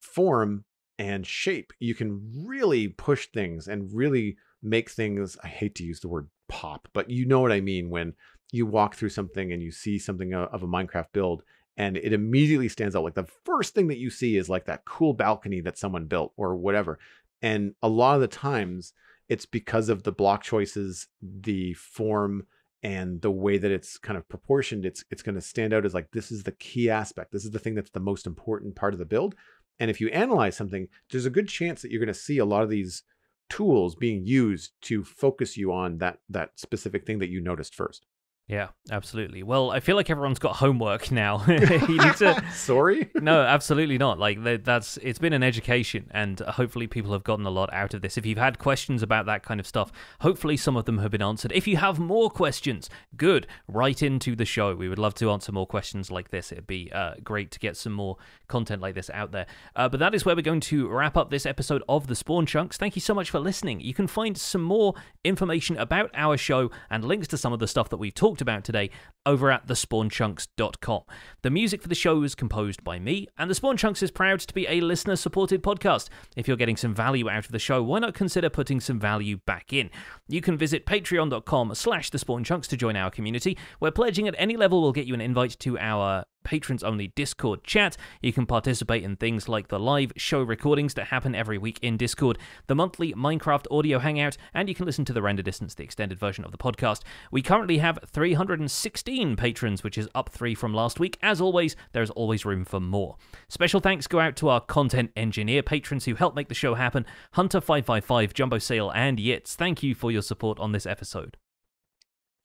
form and shape, you can really push things and really make things, I hate to use the word pop, but you know what I mean, when you walk through something and you see something of a Minecraft build and it immediately stands out. Like, the first thing that you see is like that cool balcony that someone built or whatever. And a lot of the times it's because of the block choices, the form, and the way that it's kind of proportioned, it's going to stand out as like, this is the key aspect. This is the thing that's the most important part of the build. And if you analyze something, there's a good chance that you're going to see a lot of these tools being used to focus you on that specific thing that you noticed first. Yeah, absolutely. Well, I feel like everyone's got homework now. You need to... Sorry? No, absolutely not. Like it's been an education, and hopefully people have gotten a lot out of this. If you've had questions about that kind of stuff, hopefully some of them have been answered. If you have more questions, good, write into the show. We would love to answer more questions like this. It'd be great to get some more content like this out there. But that is where we're going to wrap up this episode of The Spawn Chunks. Thank you so much for listening. You can find some more information about our show and links to some of the stuff that we've talked about today over at thespawnchunks.com. The music for the show is composed by me, and The Spawn Chunks is proud to be a listener-supported podcast. If you're getting some value out of the show, why not consider putting some value back in? You can visit patreon.com/thespawnchunks to join our community, where pledging at any level will get you an invite to our patrons-only Discord chat. You can participate in things like the live show recordings that happen every week in Discord, the monthly Minecraft audio hangout, and you can listen to the Render Distance, the extended version of the podcast. We currently have 316 patrons, which is up 3 from last week. As always, there's always room for more. Special thanks go out to our content engineer patrons who help make the show happen: Hunter555, Jumbo Sale, and Yitz. Thank you for your support on this episode.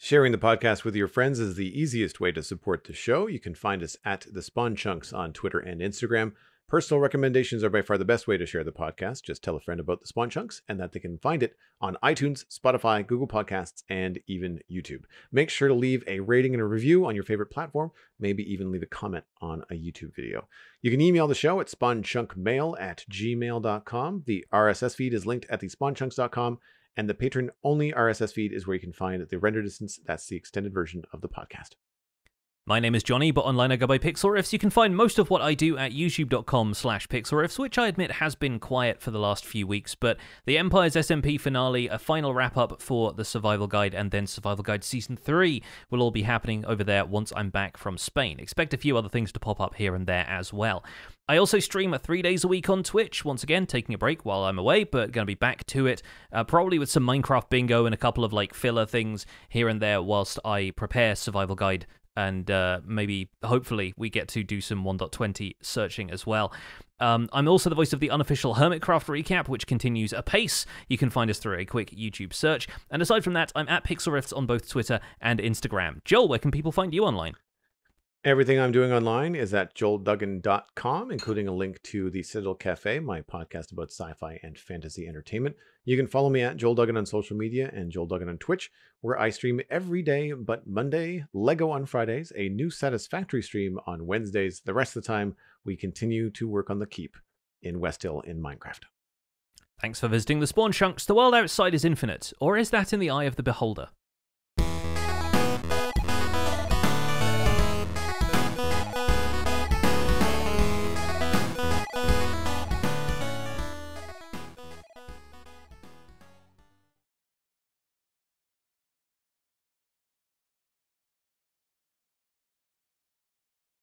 Sharing the podcast with your friends is the easiest way to support the show. You can find us at The Spawn Chunks on Twitter and Instagram. Personal recommendations are by far the best way to share the podcast. Just tell a friend about The Spawn Chunks and that they can find it on iTunes, Spotify, Google Podcasts, and even YouTube. Make sure to leave a rating and a review on your favorite platform. Maybe even leave a comment on a YouTube video. You can email the show at spawnchunkmail at gmail.com. The RSS feed is linked at thespawnchunks.com. And the patron-only RSS feed is where you can find the Render Distance. That's the extended version of the podcast. My name is Johnny, but online I go by Pixlriffs. You can find most of what I do at youtube.com/Pixlriffs, which I admit has been quiet for the last few weeks, but the Empires SMP finale, a final wrap-up for the Survival Guide, and then Survival Guide Season 3 will all be happening over there once I'm back from Spain. Expect a few other things to pop up here and there as well. I also stream 3 days a week on Twitch, once again taking a break while I'm away, but going to be back to it, probably with some Minecraft bingo and a couple of filler things here and there whilst I prepare Survival Guide, and maybe, hopefully, we get to do some 1.20 searching as well. I'm also the voice of the unofficial Hermitcraft recap, which continues apace. You can find us through a quick YouTube search. And aside from that, I'm at Pixlriffs on both Twitter and Instagram. Joel, where can people find you online? Everything I'm doing online is at joelduggan.com, including a link to the Citadel Cafe, my podcast about sci-fi and fantasy entertainment. You can follow me at Joel Duggan on social media and Joel Duggan on Twitch, where I stream every day but Monday, Lego on Fridays, a new Satisfactory stream on Wednesdays. The rest of the time, we continue to work on the keep in West Hill in Minecraft. Thanks for visiting The Spawn Chunks. The world outside is infinite, or is that in the eye of the beholder?